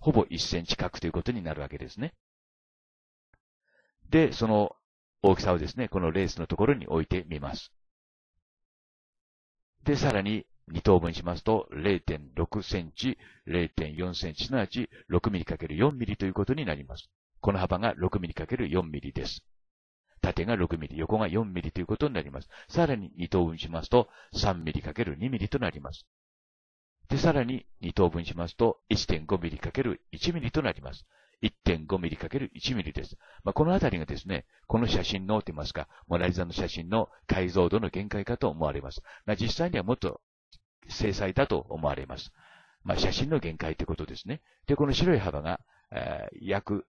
ほぼ1センチ角ということになるわけですね。で、その大きさをですね、このレースのところに置いてみます。で、さらに2等分しますと、0.6 センチ、0.4 センチ、すなわち 6mm×4 ミリということになります。この幅が 6mm×4 ミリです。縦が6ミリ、横が4ミリということになります。さらに2等分しますと、3ミリ×2ミリとなります。で、さらに2等分しますと、1.5ミリ×1ミリとなります。1.5ミリ×1ミリです。このあたりがですね、この写真の、と言いますか、モナリザの写真の解像度の限界かと思われます。実際にはもっと精細だと思われます。写真の限界ということですね。で、この白い幅が、約、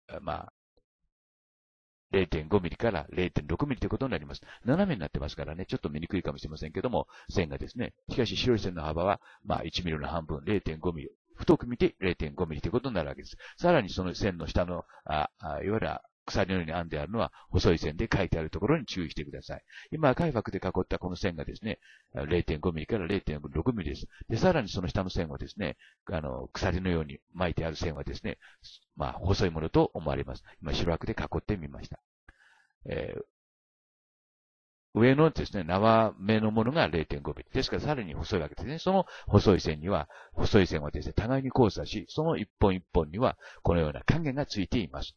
0.5 ミリから 0.6 ミリということになります。斜めになってますからね、ちょっと見にくいかもしれませんけども、線がですね、しかし白い線の幅は、1ミリの半分、0.5 ミリ。太く見て 0.5 ミリということになるわけです。さらにその線の下の、いわゆる鎖のように編んであるのは細い線で書いてあるところに注意してください。今赤い枠で囲ったこの線がですね、0.5 ミリから 0.6 ミリです。で、さらにその下の線はですね、鎖のように巻いてある線はですね、まあ、細いものと思われます。今、白枠で囲ってみました。上のですね、縄目のものが 0.5 ミリ。ですから、さらに細いわけですね。その細い線はですね、互いに交差し、その一本一本には、このような影がついています。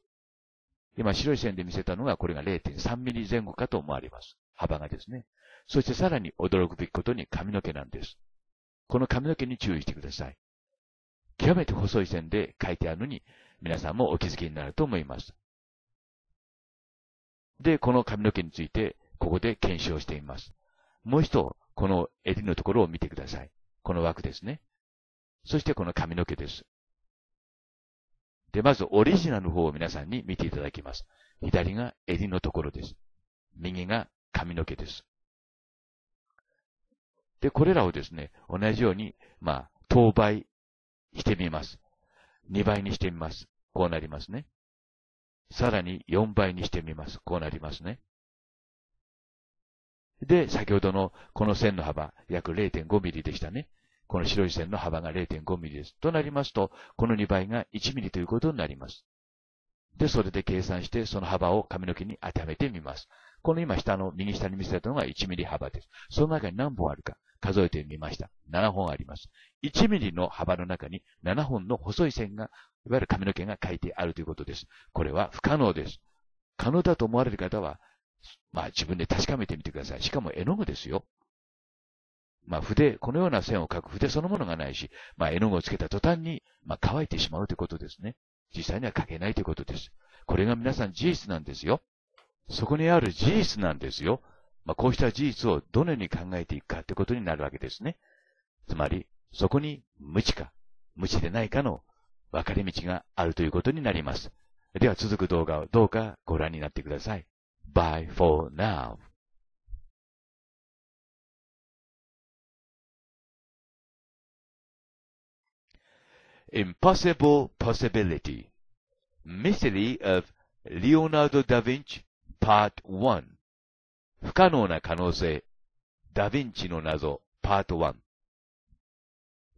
今、白い線で見せたのが、これが 0.3 ミリ前後かと思われます。幅がですね。そしてさらに驚くべきことに髪の毛なんです。この髪の毛に注意してください。極めて細い線で書いてあるのに、皆さんもお気づきになると思います。で、この髪の毛について、ここで検証してみます。もう一度、この襟のところを見てください。この枠ですね。そしてこの髪の毛です。で、まずオリジナルの方を皆さんに見ていただきます。左が襟のところです。右が髪の毛です。で、これらをですね、同じように、まあ、等倍してみます。2倍にしてみます。こうなりますね。さらに4倍にしてみます。こうなりますね。で、先ほどのこの線の幅、約 0.5 ミリでしたね。この白い線の幅が 0.5 ミリです。となりますと、この2倍が1ミリということになります。で、それで計算して、その幅を髪の毛に当てはめてみます。この今下の、右下に見せたのが1ミリ幅です。その中に何本あるか数えてみました。7本あります。1ミリの幅の中に7本の細い線が、いわゆる髪の毛が書いてあるということです。これは不可能です。可能だと思われる方は、まあ自分で確かめてみてください。しかも絵の具ですよ。まあ筆、このような線を描く筆そのものがないし、まあ絵の具をつけた途端に、まあ乾いてしまうということですね。実際には描けないということです。これが皆さん事実なんですよ。そこにある事実なんですよ。まあこうした事実をどのように考えていくかということになるわけですね。つまり、そこに無知か、無知でないかの分かれ道があるということになります。では続く動画をどうかご覧になってください。Bye for now. Impossible Possibility. Mystery of Leonardo da Vinci Part 1. 不可能な可能性。ダ・ヴィンチの謎 Part 1。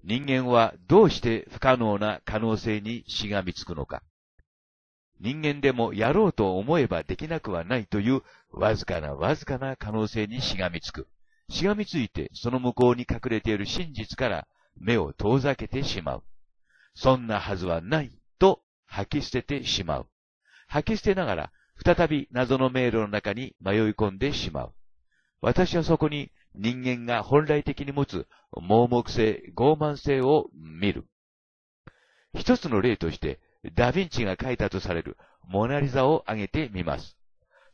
人間はどうして不可能な可能性にしがみつくのか。人間でもやろうと思えばできなくはないというわずかな可能性にしがみつく。しがみついてその向こうに隠れている真実から目を遠ざけてしまう。そんなはずはないと吐き捨ててしまう。吐き捨てながら再び謎の迷路の中に迷い込んでしまう。私はそこに人間が本来的に持つ盲目性、傲慢性を見る。一つの例として、ダ・ヴィンチが描いたとされるモナリザを挙げてみます。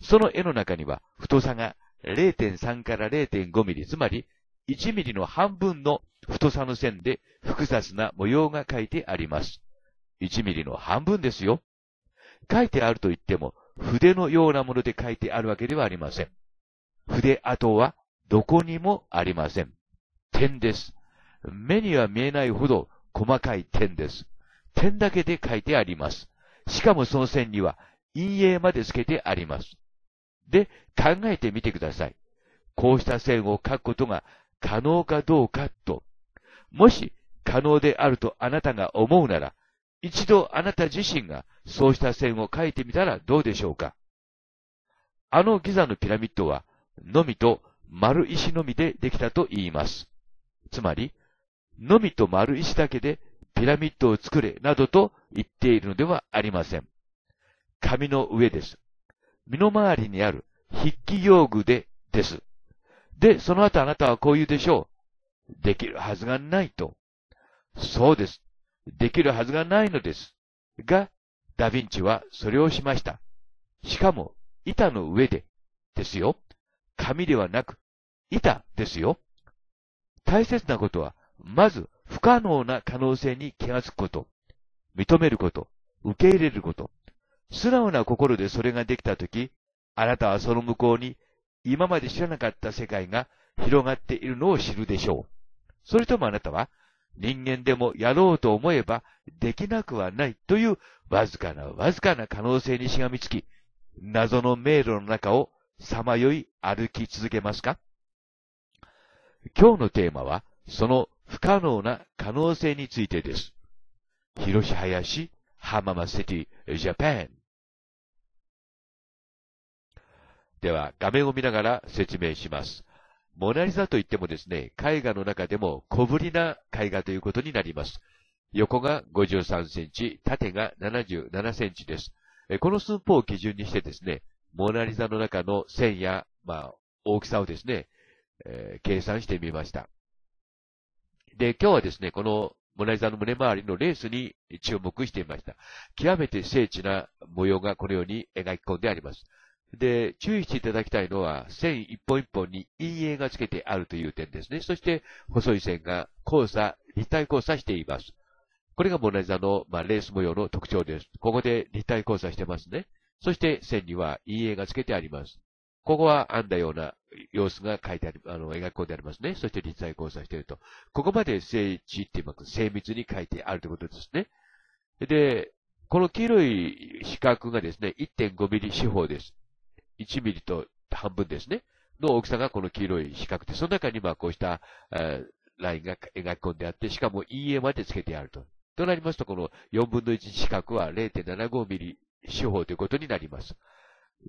その絵の中には太さが 0.3 から 0.5 ミリ、つまり1ミリの半分の太さの線で複雑な模様が描いてあります。1ミリの半分ですよ。描いてあると言っても筆のようなもので描いてあるわけではありません。筆跡はどこにもありません。点です。目には見えないほど細かい点です。点だけで書いてあります。しかもその線には陰影までつけてあります。で、考えてみてください。こうした線を書くことが可能かどうかと。もし可能であるとあなたが思うなら、一度あなた自身がそうした線を書いてみたらどうでしょうか。あのギザのピラミッドは、のみと丸石のみでできたと言います。つまり、のみと丸石だけで、ピラミッドを作れなどと言っているのではありません。紙の上です。身の回りにある筆記用具でです。で、その後あなたはこう言うでしょう。できるはずがないと。そうです。できるはずがないのです。が、ダ・ヴィンチはそれをしました。しかも、板の上でですよ。紙ではなく、板ですよ。大切なことは、まず、不可能な可能性に気がつくこと、認めること、受け入れること、素直な心でそれができたとき、あなたはその向こうに今まで知らなかった世界が広がっているのを知るでしょう。それともあなたは人間でもやろうと思えばできなくはないというわずかな可能性にしがみつき、謎の迷路の中をさまよい歩き続けますか？今日のテーマは、その不可能な可能性についてです。Hiroshi Hayashi, Hamamatsu, Japan。では、画面を見ながら説明します。モナリザといってもですね、絵画の中でも小ぶりな絵画ということになります。横が53センチ、縦が77センチです。この寸法を基準にしてですね、モナリザの中の線や、大きさをですね、計算してみました。で、今日はですね、このモナリザの胸周りのレースに注目してみました。極めて精緻な模様がこのように描き込んであります。で、注意していただきたいのは、線一本一本に陰影がつけてあるという点ですね。そして、細い線が交差、立体交差しています。これがモナリザの、レース模様の特徴です。ここで立体交差してますね。そして、線には陰影がつけてあります。ここは編んだような様子が書いてあり、描き込んでありますね。そして、立体交差していると。ここまで精緻って言います。精密に書いてあるということですね。で、この黄色い四角がですね、1.5 ミリ四方です。1ミリと半分ですね。の大きさがこの黄色い四角で、その中にこうしたラインが描き込んであって、しかも陰影までつけてあると。となりますと、この4分の1四角は 0.75 ミリ四方ということになります。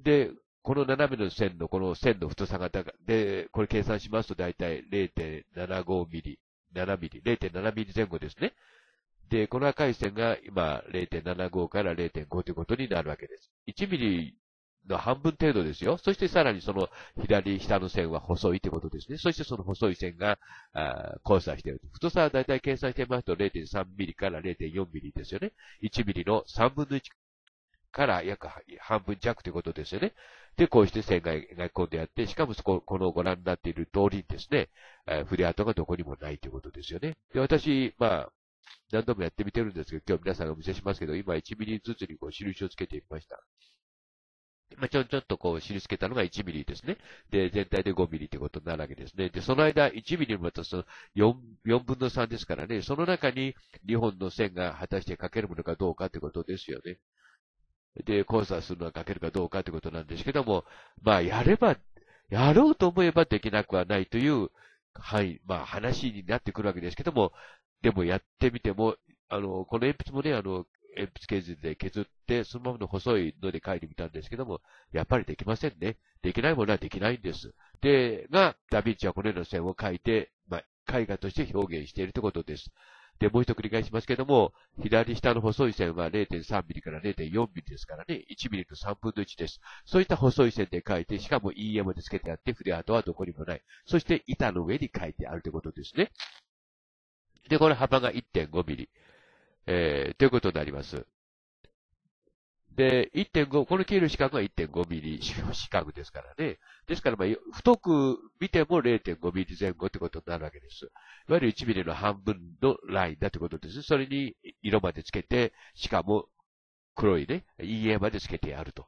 で、この斜めの線の、この線の太さが、で、これ計算しますとだいたい 0.75 ミリ、7ミリ、0.7 ミリ前後ですね。で、この赤い線が今 0.75 から 0.5 ということになるわけです。1ミリの半分程度ですよ。そしてさらにその左下の線は細いということですね。そしてその細い線が交差している。太さはだいたい計算してみますと 0.3 ミリから 0.4 ミリですよね。1ミリの3分の1から約半分弱ということですよね。で、こうして線が描き込んであって、しかもこのご覧になっている通りにですね、筆跡がどこにもないということですよね。で、私、何度もやってみてるんですけど、今日皆さんがお見せしますけど、今1ミリずつにこう印をつけてみました。ちょっとこう、印つけたのが1ミリですね。で、全体で5ミリということになるわけですね。で、その間、1ミリもまたその4分の3ですからね、その中に2本の線が果たして描けるものかどうかということですよね。で、交差するのは描けるかどうかということなんですけども、やろうと思えばできなくはないという、話になってくるわけですけども、でもやってみても、この鉛筆もね、鉛筆削りで削って、そのままの細いので書いてみたんですけども、やっぱりできませんね。できないものはできないんです。で、ダヴィンチはこのような線を描いて、絵画として表現しているということです。で、もう一度繰り返しますけども、左下の細い線は 0.3 ミリから 0.4 ミリですからね、1ミリと3分の1です。そういった細い線で描いて、しかも陰影までつけてあって、筆跡はどこにもない。そして板の上に描いてあるということですね。で、これ幅が 1.5 ミリ。ということになります。で、この黄色い四角が 1.5 ミリ四角ですからね。ですから、太く見ても 0.5 ミリ前後ということになるわけです。いわゆる1ミリの半分のラインだということです。それに色までつけて、しかも黒いね、陰影までつけてやると。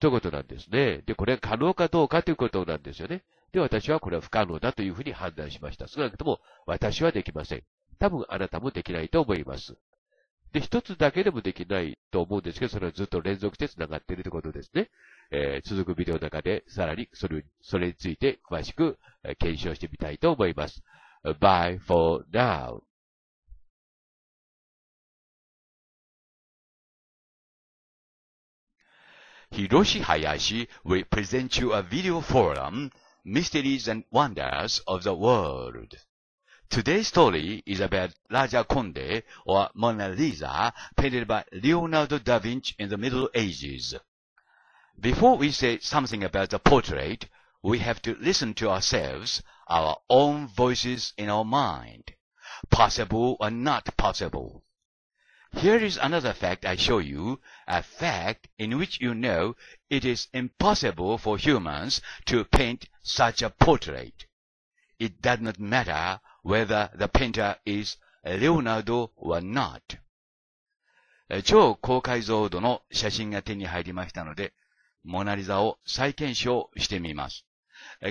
ということなんですね。で、これが可能かどうかということなんですよね。で、私はこれは不可能だというふうに判断しました。少なくとも私はできません。多分あなたもできないと思います。で、一つだけでもできないと思うんですけど、それはずっと連続して繋がっているということですね。続くビデオの中で、さらにそれについて詳しく検証してみたいと思います。Bye for now. Hiroshi Hayashi will present you a video forum, Mysteries and Wonders of the World. Today's story is about La Gioconda, or Mona Lisa, painted by Leonardo da Vinci in the Middle Ages. Before we say something about the portrait, we have to listen to ourselves, our own voices in our mind, possible or not possible. Here is another fact I show you, a fact in which you know it is impossible for humans to paint such a portrait. It does not matter whether the painter is Leonardo or not. 超高解像度の写真が手に入りましたので、モナリザを再検証してみます。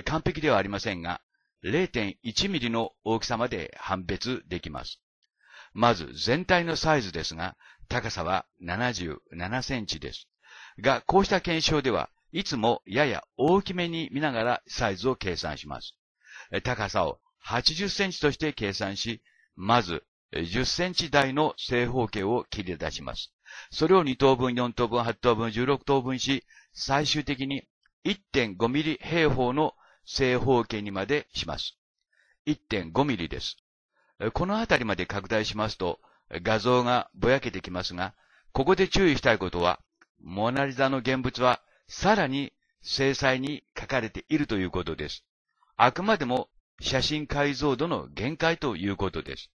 完璧ではありませんが、0.1 ミリの大きさまで判別できます。まず全体のサイズですが、高さは77センチです。が、こうした検証では、いつもやや大きめに見ながらサイズを計算します。高さを80センチとして計算し、まず10センチ台の正方形を切り出します。それを2等分、4等分、8等分、16等分し、最終的に 1.5 ミリ平方の正方形にまでします。1.5 ミリです。このあたりまで拡大しますと、画像がぼやけてきますが、ここで注意したいことは、モナリザの現物はさらに精細に描かれているということです。あくまでも写真解像度の限界ということです。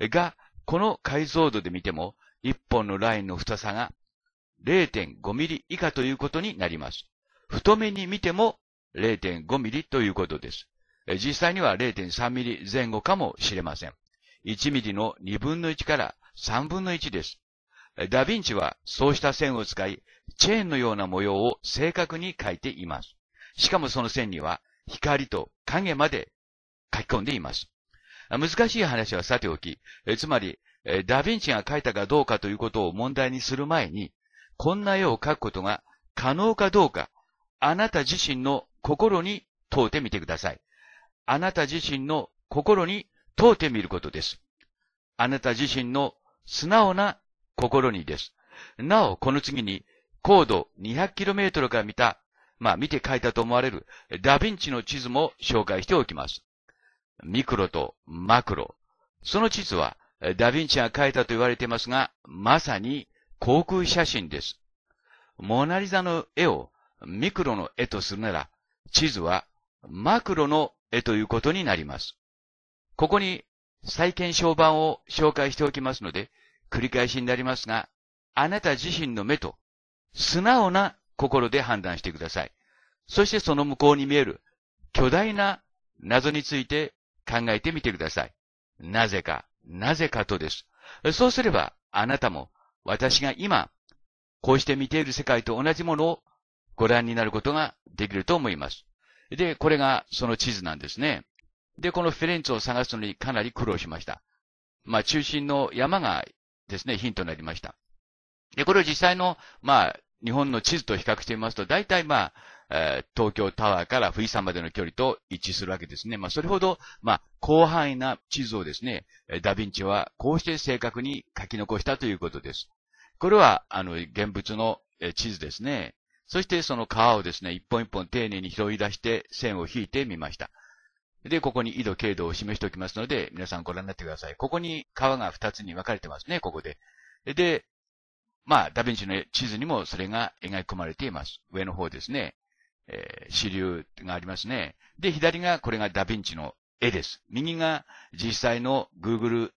が、この解像度で見ても、一本のラインの太さが 0.5 ミリ以下ということになります。太めに見ても 0.5 ミリということです。実際には 0.3 ミリ前後かもしれません。1ミリの2分の1から3分の1です。ダヴィンチはそうした線を使い、チェーンのような模様を正確に描いています。しかもその線には光と影まで書き込んでいます。難しい話はさておき、つまり、ダヴィンチが描いたかどうかということを問題にする前に、こんな絵を描くことが可能かどうか、あなた自身の心に問うてみてください。あなた自身の心に問うてみることです。あなた自身の素直な心にです。なお、この次に、高度 200km から見て描いたと思われるダヴィンチの地図も紹介しておきます。ミクロとマクロ。その地図は、ダヴィンチが描いたと言われていますが、まさに航空写真です。モナリザの絵をミクロの絵とするなら、地図はマクロの絵ということになります。ここに再検証版を紹介しておきますので、繰り返しになりますが、あなた自身の目と素直な心で判断してください。そしてその向こうに見える巨大な謎について考えてみてください。なぜかとです。そうすれば、あなたも、私が今、こうして見ている世界と同じものをご覧になることができると思います。で、これがその地図なんですね。で、このフィレンツェを探すのにかなり苦労しました。中心の山がですね、ヒントになりました。で、これを実際の、日本の地図と比較してみますと、大体東京タワーから富士山までの距離と一致するわけですね。それほど、広範囲な地図をですね、ダヴィンチはこうして正確に書き残したということです。これは、現物の地図ですね。そしてその川をですね、一本一本丁寧に拾い出して線を引いてみました。で、ここに緯度、経度を示しておきますので、皆さんご覧になってください。ここに川が2つに分かれてますね、ここで。で、ダヴィンチの地図にもそれが描き込まれています。上の方ですね。支流がありますね。で、左が、これがダヴィンチの絵です。右が実際の Google、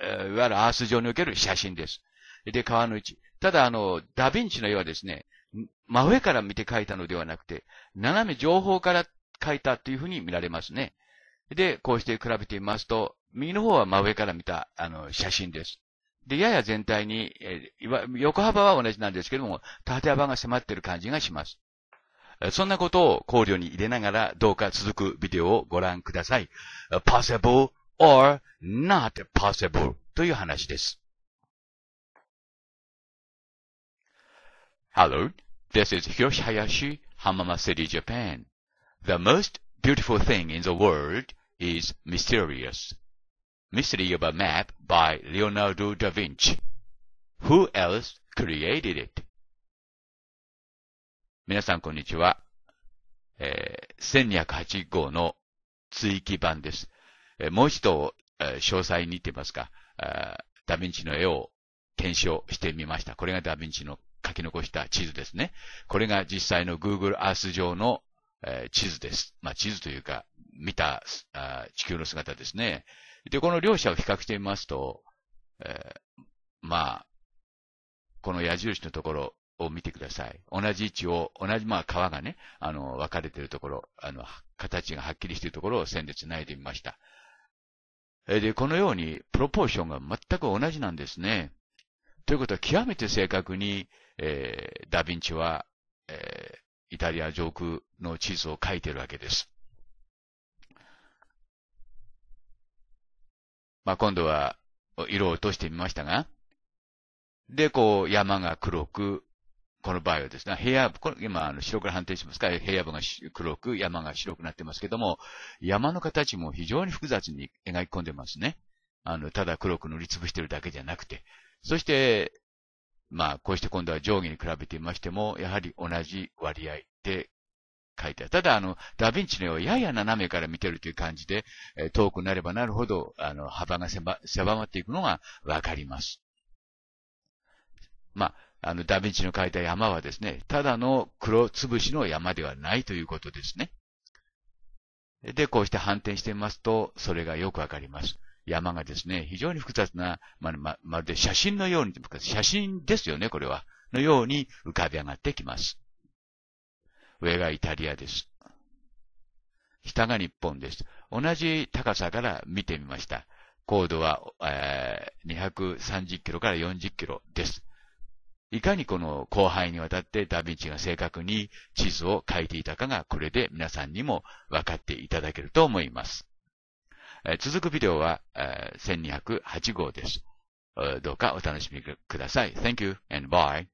いわゆるアース上における写真です。で、川の位置。ただ、ダヴィンチの絵はですね、真上から見て描いたのではなくて、斜め上方から描いたというふうに見られますね。で、こうして比べてみますと、右の方は真上から見た、写真です。で、やや全体に、横幅は同じなんですけども、縦幅が迫っている感じがします。そんなことを考慮に入れながら、どうか続くビデオをご覧ください。possible or not possible という話です。Hello, this is Hiroshi Hayashi, Hamama City, Japan. The most beautiful thing in the world is mysterious. Mystery of a Map by Leonardo da Vinci. Who else created it?皆さんこんにちは。1208号の追記版です。もう一度、詳細にと言いますか、ダヴィンチの絵を検証してみました。これがダヴィンチの書き残した地図ですね。これが実際の Google Earth 上の、地図です。地図というか、見た地球の姿ですね。で、この両者を比較してみますと、この矢印のところ、を見てください。同じ位置を、同じ川がね、分かれているところ、形がはっきりしているところを線で繋いでみました。で、このように、プロポーションが全く同じなんですね。ということは、極めて正確に、ダヴィンチは、イタリア上空の地図を描いているわけです。今度は、色を落としてみましたが、で、こう、山が黒く、この場合はですね、平野部、これ今白から判定しますから、平野部が黒く、山が白くなってますけども、山の形も非常に複雑に描き込んでますね。ただ黒く塗りつぶしてるだけじゃなくて。そして、まあ、こうして今度は上下に比べてみましても、やはり同じ割合で描いてある。ただ、ダヴィンチの絵をやや斜めから見てるという感じで、遠くなればなるほど、幅が狭まっていくのがわかります。まあ、ダヴィンチの描いた山はですね、ただの黒つぶしの山ではないということですね。で、こうして反転してみますと、それがよくわかります。山がですね、非常に複雑な、まるで写真のように、写真ですよね、これは。のように浮かび上がってきます。上がイタリアです。下が日本です。同じ高さから見てみました。高度は、230キロから40キロです。いかにこの広範囲にわたってダヴィンチが正確に地図を描いていたかが、これで皆さんにも分かっていただけると思います。続くビデオは1208号です。どうかお楽しみください。Thank you and bye.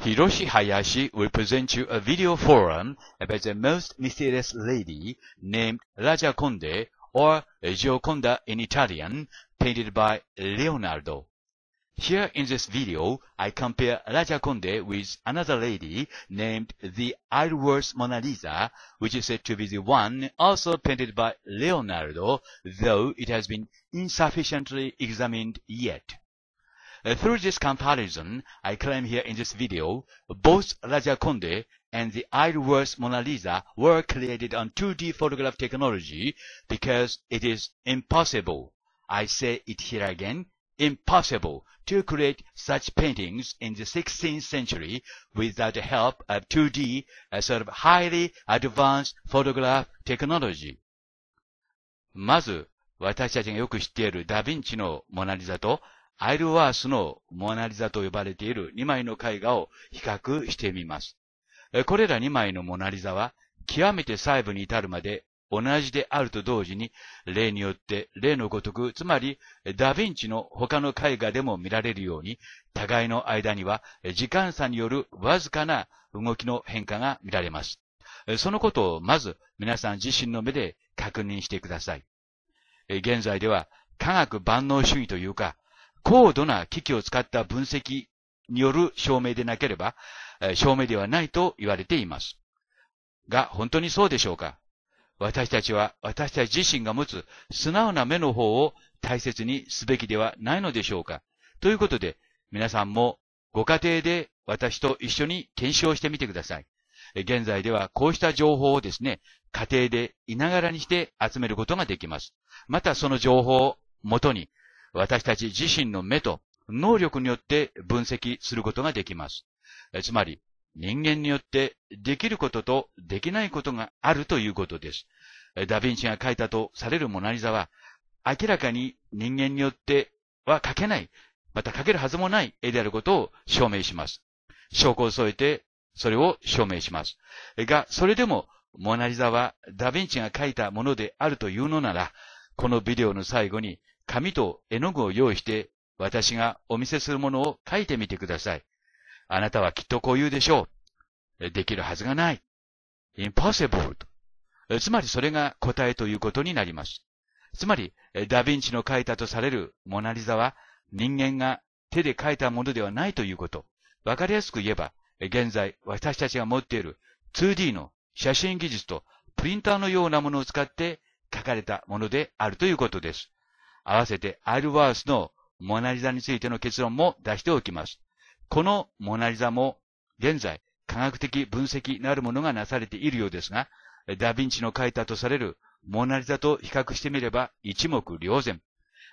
Hiroshi Hayashi will present you a video forum about the most mysterious lady named La Gioconda or Gioconda in Italian, painted by Leonardo. Here in this video, I compare La Gioconda with another lady named the Isleworth Mona Lisa, which is said to be the one also painted by Leonardo, though it has been insufficiently examined yet. Through this comparison, I claim here in this video, both La Gioconda and the Isleworth Mona Lisa were created on 2D photograph technology because it is impossible, I say it here again, impossible to create such paintings in the 16th century without the help of 2D, a sort of highly advanced photograph technology. まず、私たちがよく知っているダヴィンチのモナリザとアイルワースのモナリザと呼ばれている2枚の絵画を比較してみます。これら2枚のモナリザは極めて細部に至るまで同じであると同時に、例によって例のごとく、つまりダヴィンチの他の絵画でも見られるように、互いの間には時間差によるわずかな動きの変化が見られます。そのことをまず皆さん自身の目で確認してください。現在では科学万能主義というか、高度な機器を使った分析による証明ではないと言われています。が、本当にそうでしょうか？私たちは私たち自身が持つ素直な目の方を大切にすべきではないのでしょうか。ということで、皆さんもご家庭で私と一緒に検証してみてください。現在ではこうした情報をですね、家庭でいながらにして集めることができます。またその情報をもとに私たち自身の目と能力によって分析することができます。つまり、人間によってできることとできないことがあるということです。ダヴィンチが描いたとされるモナリザは、明らかに人間によっては描けない、また描けるはずもない絵であることを証明します。証拠を添えて、それを証明します。が、それでもモナリザはダヴィンチが描いたものであるというのなら、このビデオの最後に紙と絵の具を用意して、私がお見せするものを描いてみてください。あなたはきっとこう言うでしょう。できるはずがない。impossible と。つまりそれが答えということになります。つまり、ダヴィンチの描いたとされるモナリザは人間が手で描いたものではないということ。わかりやすく言えば、現在私たちが持っている 2D の写真技術とプリンターのようなものを使って描かれたものであるということです。合わせてアイルワースのモナリザについての結論も出しておきます。このモナリザも現在科学的分析なるものがなされているようですが、ダヴィンチの描いたとされるモナリザと比較してみれば一目瞭然。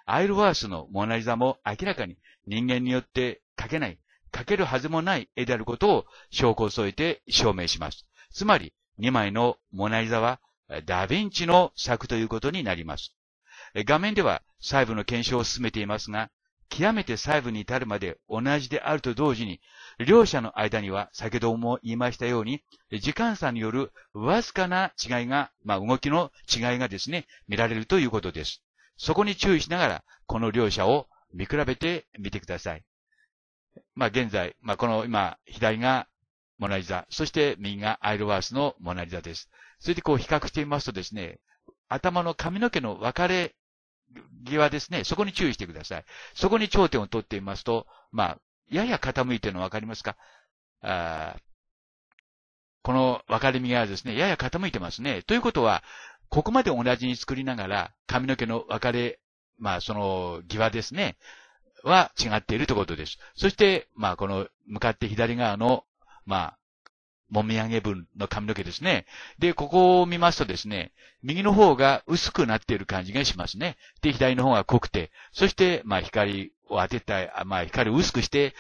アイルワースのモナリザも明らかに人間によって描けない、描けるはずもない絵であることを証拠を添えて証明します。つまり2枚のモナリザはダヴィンチの作ということになります。画面では細部の検証を進めていますが、極めて細部に至るまで同じであると同時に、両者の間には先ほども言いましたように、時間差によるわずかな違いが、動きの違いがですね、見られるということです。そこに注意しながら、この両者を見比べてみてください。まあ現在、まあこの今、左がモナリザ、そして右がアイルワースのモナリザです。それでこう比較してみますとですね、頭の髪の毛の分かれ際ですね、そこに注意してください。そこに頂点を取ってみますと、まあ、やや傾いているの分かりますか？この分かれ目がですね、やや傾いてますね。ということは、ここまで同じに作りながら、髪の毛の分かれ、まあその際ですね、は違っているということです。そして、まあこの向かって左側の、まあ、もみあげ分の髪の毛ですね。で、ここを見ますとですね、右の方が薄くなっている感じがしますね。で、左の方が濃くて、そして、まあ光を当てた、まあ光を薄くして、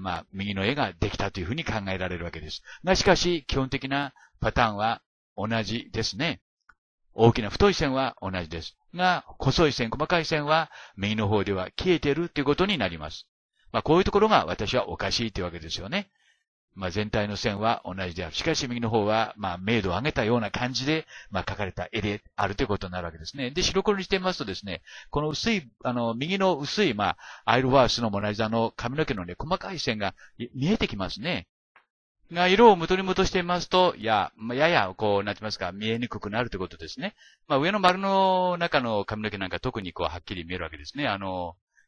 まあ右の絵ができたというふうに考えられるわけです。が、しかし、基本的なパターンは同じですね。大きな太い線は同じです。が、細い線、細かい線は右の方では消えているということになります。まあこういうところが私はおかしいというわけですよね。まあ全体の線は同じである。しかし右の方は、まあ明度を上げたような感じで、まあ描かれた絵であるということになるわけですね。で、白黒にしてみますとですね、この薄い、右の薄い、まあ、アイルワースのモナリザの髪の毛のね、細かい線が見えてきますね。が、色を元に戻してみますと、やや、こう、なってますか、見えにくくなるということですね。まあ上の丸の中の髪の毛なんか特にこう、はっきり見えるわけですね。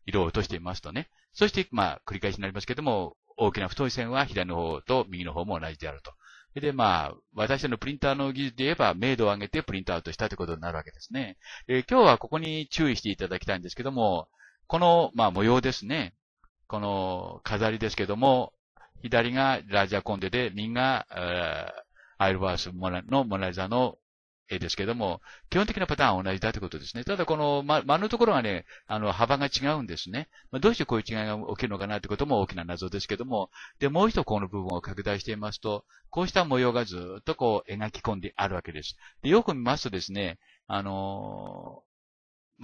色を落としてみますとね。そして、まあ繰り返しになりますけども、大きな太い線は左の方と右の方も同じであると。で、まあ、私たちのプリンターの技術で言えば、明度を上げてプリントアウトしたということになるわけですね。今日はここに注意していただきたいんですけども、この、まあ、模様ですね。この飾りですけども、左がラジャコンデで、右がアイルワースのモナリザの絵ですけども、基本的なパターンは同じだということですね。ただこの間のところはね、幅が違うんですね。どうしてこういう違いが起きるのかなということも大きな謎ですけども、で、もう一度この部分を拡大してみますと、こうした模様がずっとこう描き込んであるわけです。で、よく見ますとですね、ま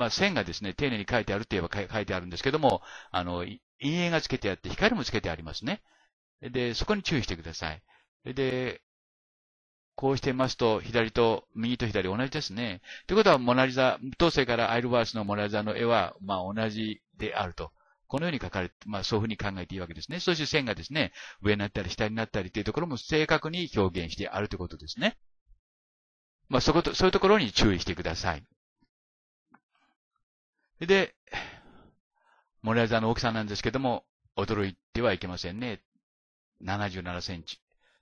あ、線がですね、丁寧に描いてあるといえば描いてあるんですけども、陰影がつけてあって、光もつけてありますね。で、そこに注意してください。で、こうしてみますと、右と左同じですね。ということは、モナリザ、当世からアイルワースのモナリザの絵は、まあ同じであると。このように書かれて、まあそういうふうに考えていいわけですね。そして線がですね、上になったり下になったりというところも正確に表現してあるということですね。まあそういうところに注意してください。で、モナリザの大きさなんですけども、驚いてはいけませんね。77センチ。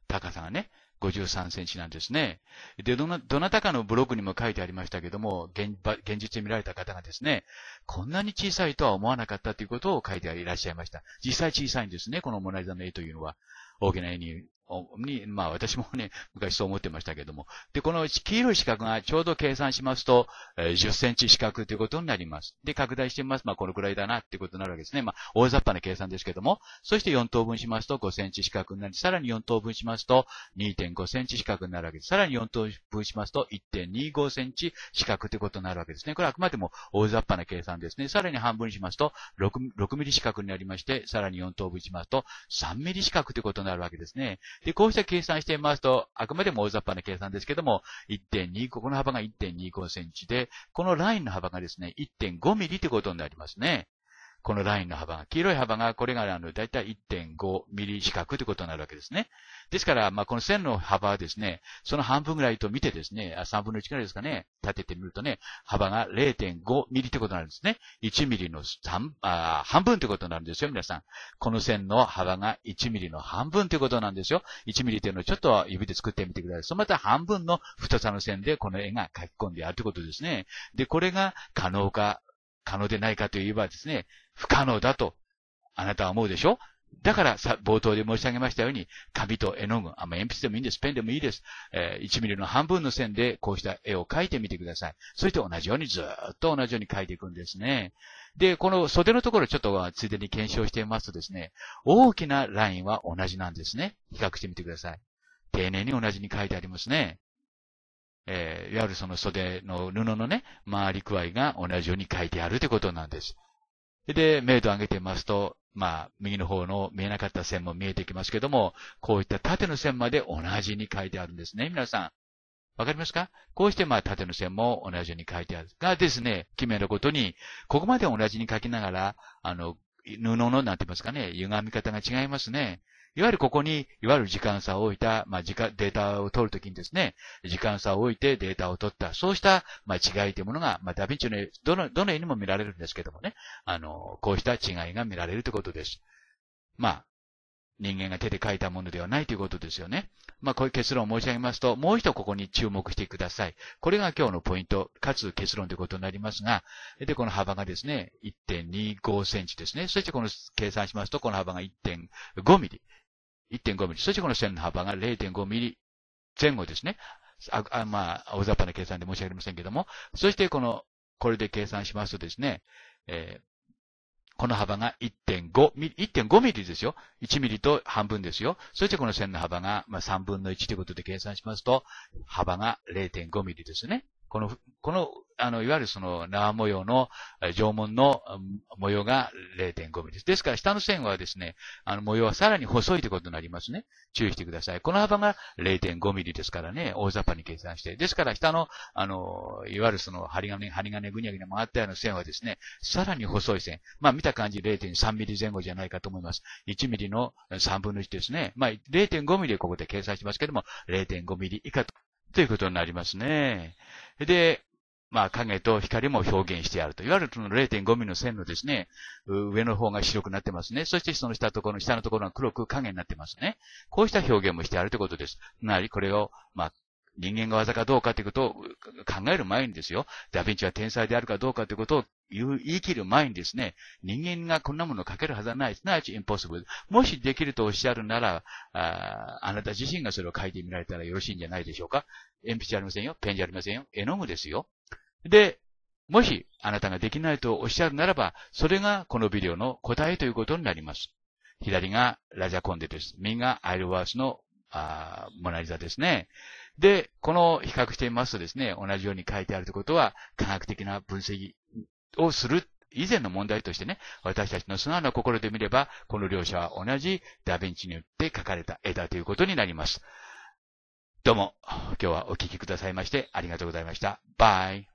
高さがね。53センチなんですね。で、どなたかのブログにも書いてありましたけども、現実で見られた方がですね、こんなに小さいとは思わなかったということを書いていらっしゃいました。実際小さいんですね、このモナリザの絵というのは。大きな絵にまあ私もね、昔そう思ってましたけども。で、この黄色い四角がちょうど計算しますと、10センチ四角ということになります。で、拡大してみます。まあこのくらいだなっていうことになるわけですね。まあ大雑把な計算ですけども。そして4等分しますと5センチ四角になり、さらに4等分しますと 2.5 センチ四角になるわけです。さらに4等分しますと 1.25 センチ四角ということになるわけですね。これはあくまでも大雑把な計算ですね。さらに半分にしますと 6ミリ四角になりまして、さらに4等分しますと3ミリ四角ということになるわけですね。で、こうした計算してみますと、あくまでも大雑把な計算ですけども、この幅が 1.25 センチで、このラインの幅がですね、1.5 ミリということになりますね。このラインの幅が、黄色い幅が、これがだいたい 1.5 ミリ四角ということになるわけですね。ですから、まあ、この線の幅はですね、その半分ぐらいと見てですね、3分の1ぐらいですかね、立ててみるとね、幅が 0.5 ミリということになるんですね。1ミリの半分ということになるんですよ、皆さん。この線の幅が1ミリの半分ということなんですよ。1ミリというのをちょっと指で作ってみてください。そのまた半分の太さの線でこの絵が書き込んであるということですね。で、これが可能でないかといえばですね、不可能だと、あなたは思うでしょ？だから冒頭で申し上げましたように、紙と絵の具、鉛筆でもいいんです、ペンでもいいです。1ミリの半分の線でこうした絵を描いてみてください。そして同じようにずーっと同じように描いていくんですね。で、この袖のところちょっとついでに検証してみますとですね、大きなラインは同じなんですね。比較してみてください。丁寧に同じに描いてありますね。いわゆるその袖の布のね、回り具合が同じように書いてあるということなんです。で、明度を上げてみますと、まあ、右の方の見えなかった線も見えてきますけども、こういった縦の線まで同じに書いてあるんですね、皆さん。わかりますか？こうして、縦の線も同じように書いてある。がですね、奇妙なことに、ここまで同じに書きながら、布の、なんて言いますかね、歪み方が違いますね。いわゆるここに、いわゆる時間差を置いた、データを取るときにですね、時間差を置いてデータを取った、そうした、違いというものが、ダヴィンチのどの絵にも見られるんですけどもね、こうした違いが見られるということです。人間が手で書いたものではないということですよね。こういう結論を申し上げますと、もう一度ここに注目してください。これが今日のポイント、かつ結論ということになりますが、で、この幅がですね、1.25 センチですね。そしてこの計算しますと、この幅が 1.5 ミリ。1.5 ミリ。そしてこの線の幅が 0.5 ミリ前後ですね。大雑把な計算で申し上げませんけども。そしてこれで計算しますとですね、この幅が 1.5 ミリですよ。1ミリと半分ですよ。そしてこの線の幅が3分の1ということで計算しますと、幅が 0.5 ミリですね。いわゆる縄模様の縄文の模様が 0.5 ミリです。ですから下の線はですね、模様はさらに細いということになりますね。注意してください。この幅が 0.5 ミリですからね、大雑把に計算して。ですから下の、いわゆる針金ぐにゃぐにゃ回ったような線はですね、さらに細い線。見た感じ 0.3 ミリ前後じゃないかと思います。1ミリの3分の1ですね。0.5 ミリをここで計算しますけども、0.5 ミリ以下ということになりますね。で、影と光も表現してあると。いわゆる 0.5 ミリの線のですね、上の方が白くなってますね。そしてその下のところが黒く影になってますね。こうした表現もしてあるということです。これを、人間が技かどうかということを考える前にですよ。ダヴィンチは天才であるかどうかということを言い切る前にですね、人間がこんなものを描けるはずはない。すなわち impossible。もしできるとおっしゃるなら、あなた自身がそれを描いてみられたらよろしいんじゃないでしょうか。鉛筆じゃありませんよ。ペンじゃありませんよ。絵の具ですよ。で、もしあなたができないとおっしゃるならば、それがこのビデオの答えということになります。左がラジャコンデです。右がアイルワースのモナリザですね。で、比較してみますとですね、同じように書いてあるということは、科学的な分析をする以前の問題としてね、私たちの素直な心で見れば、この両者は同じダヴィンチによって描かれた絵だということになります。どうも、今日はお聞きくださいましてありがとうございました。バイ。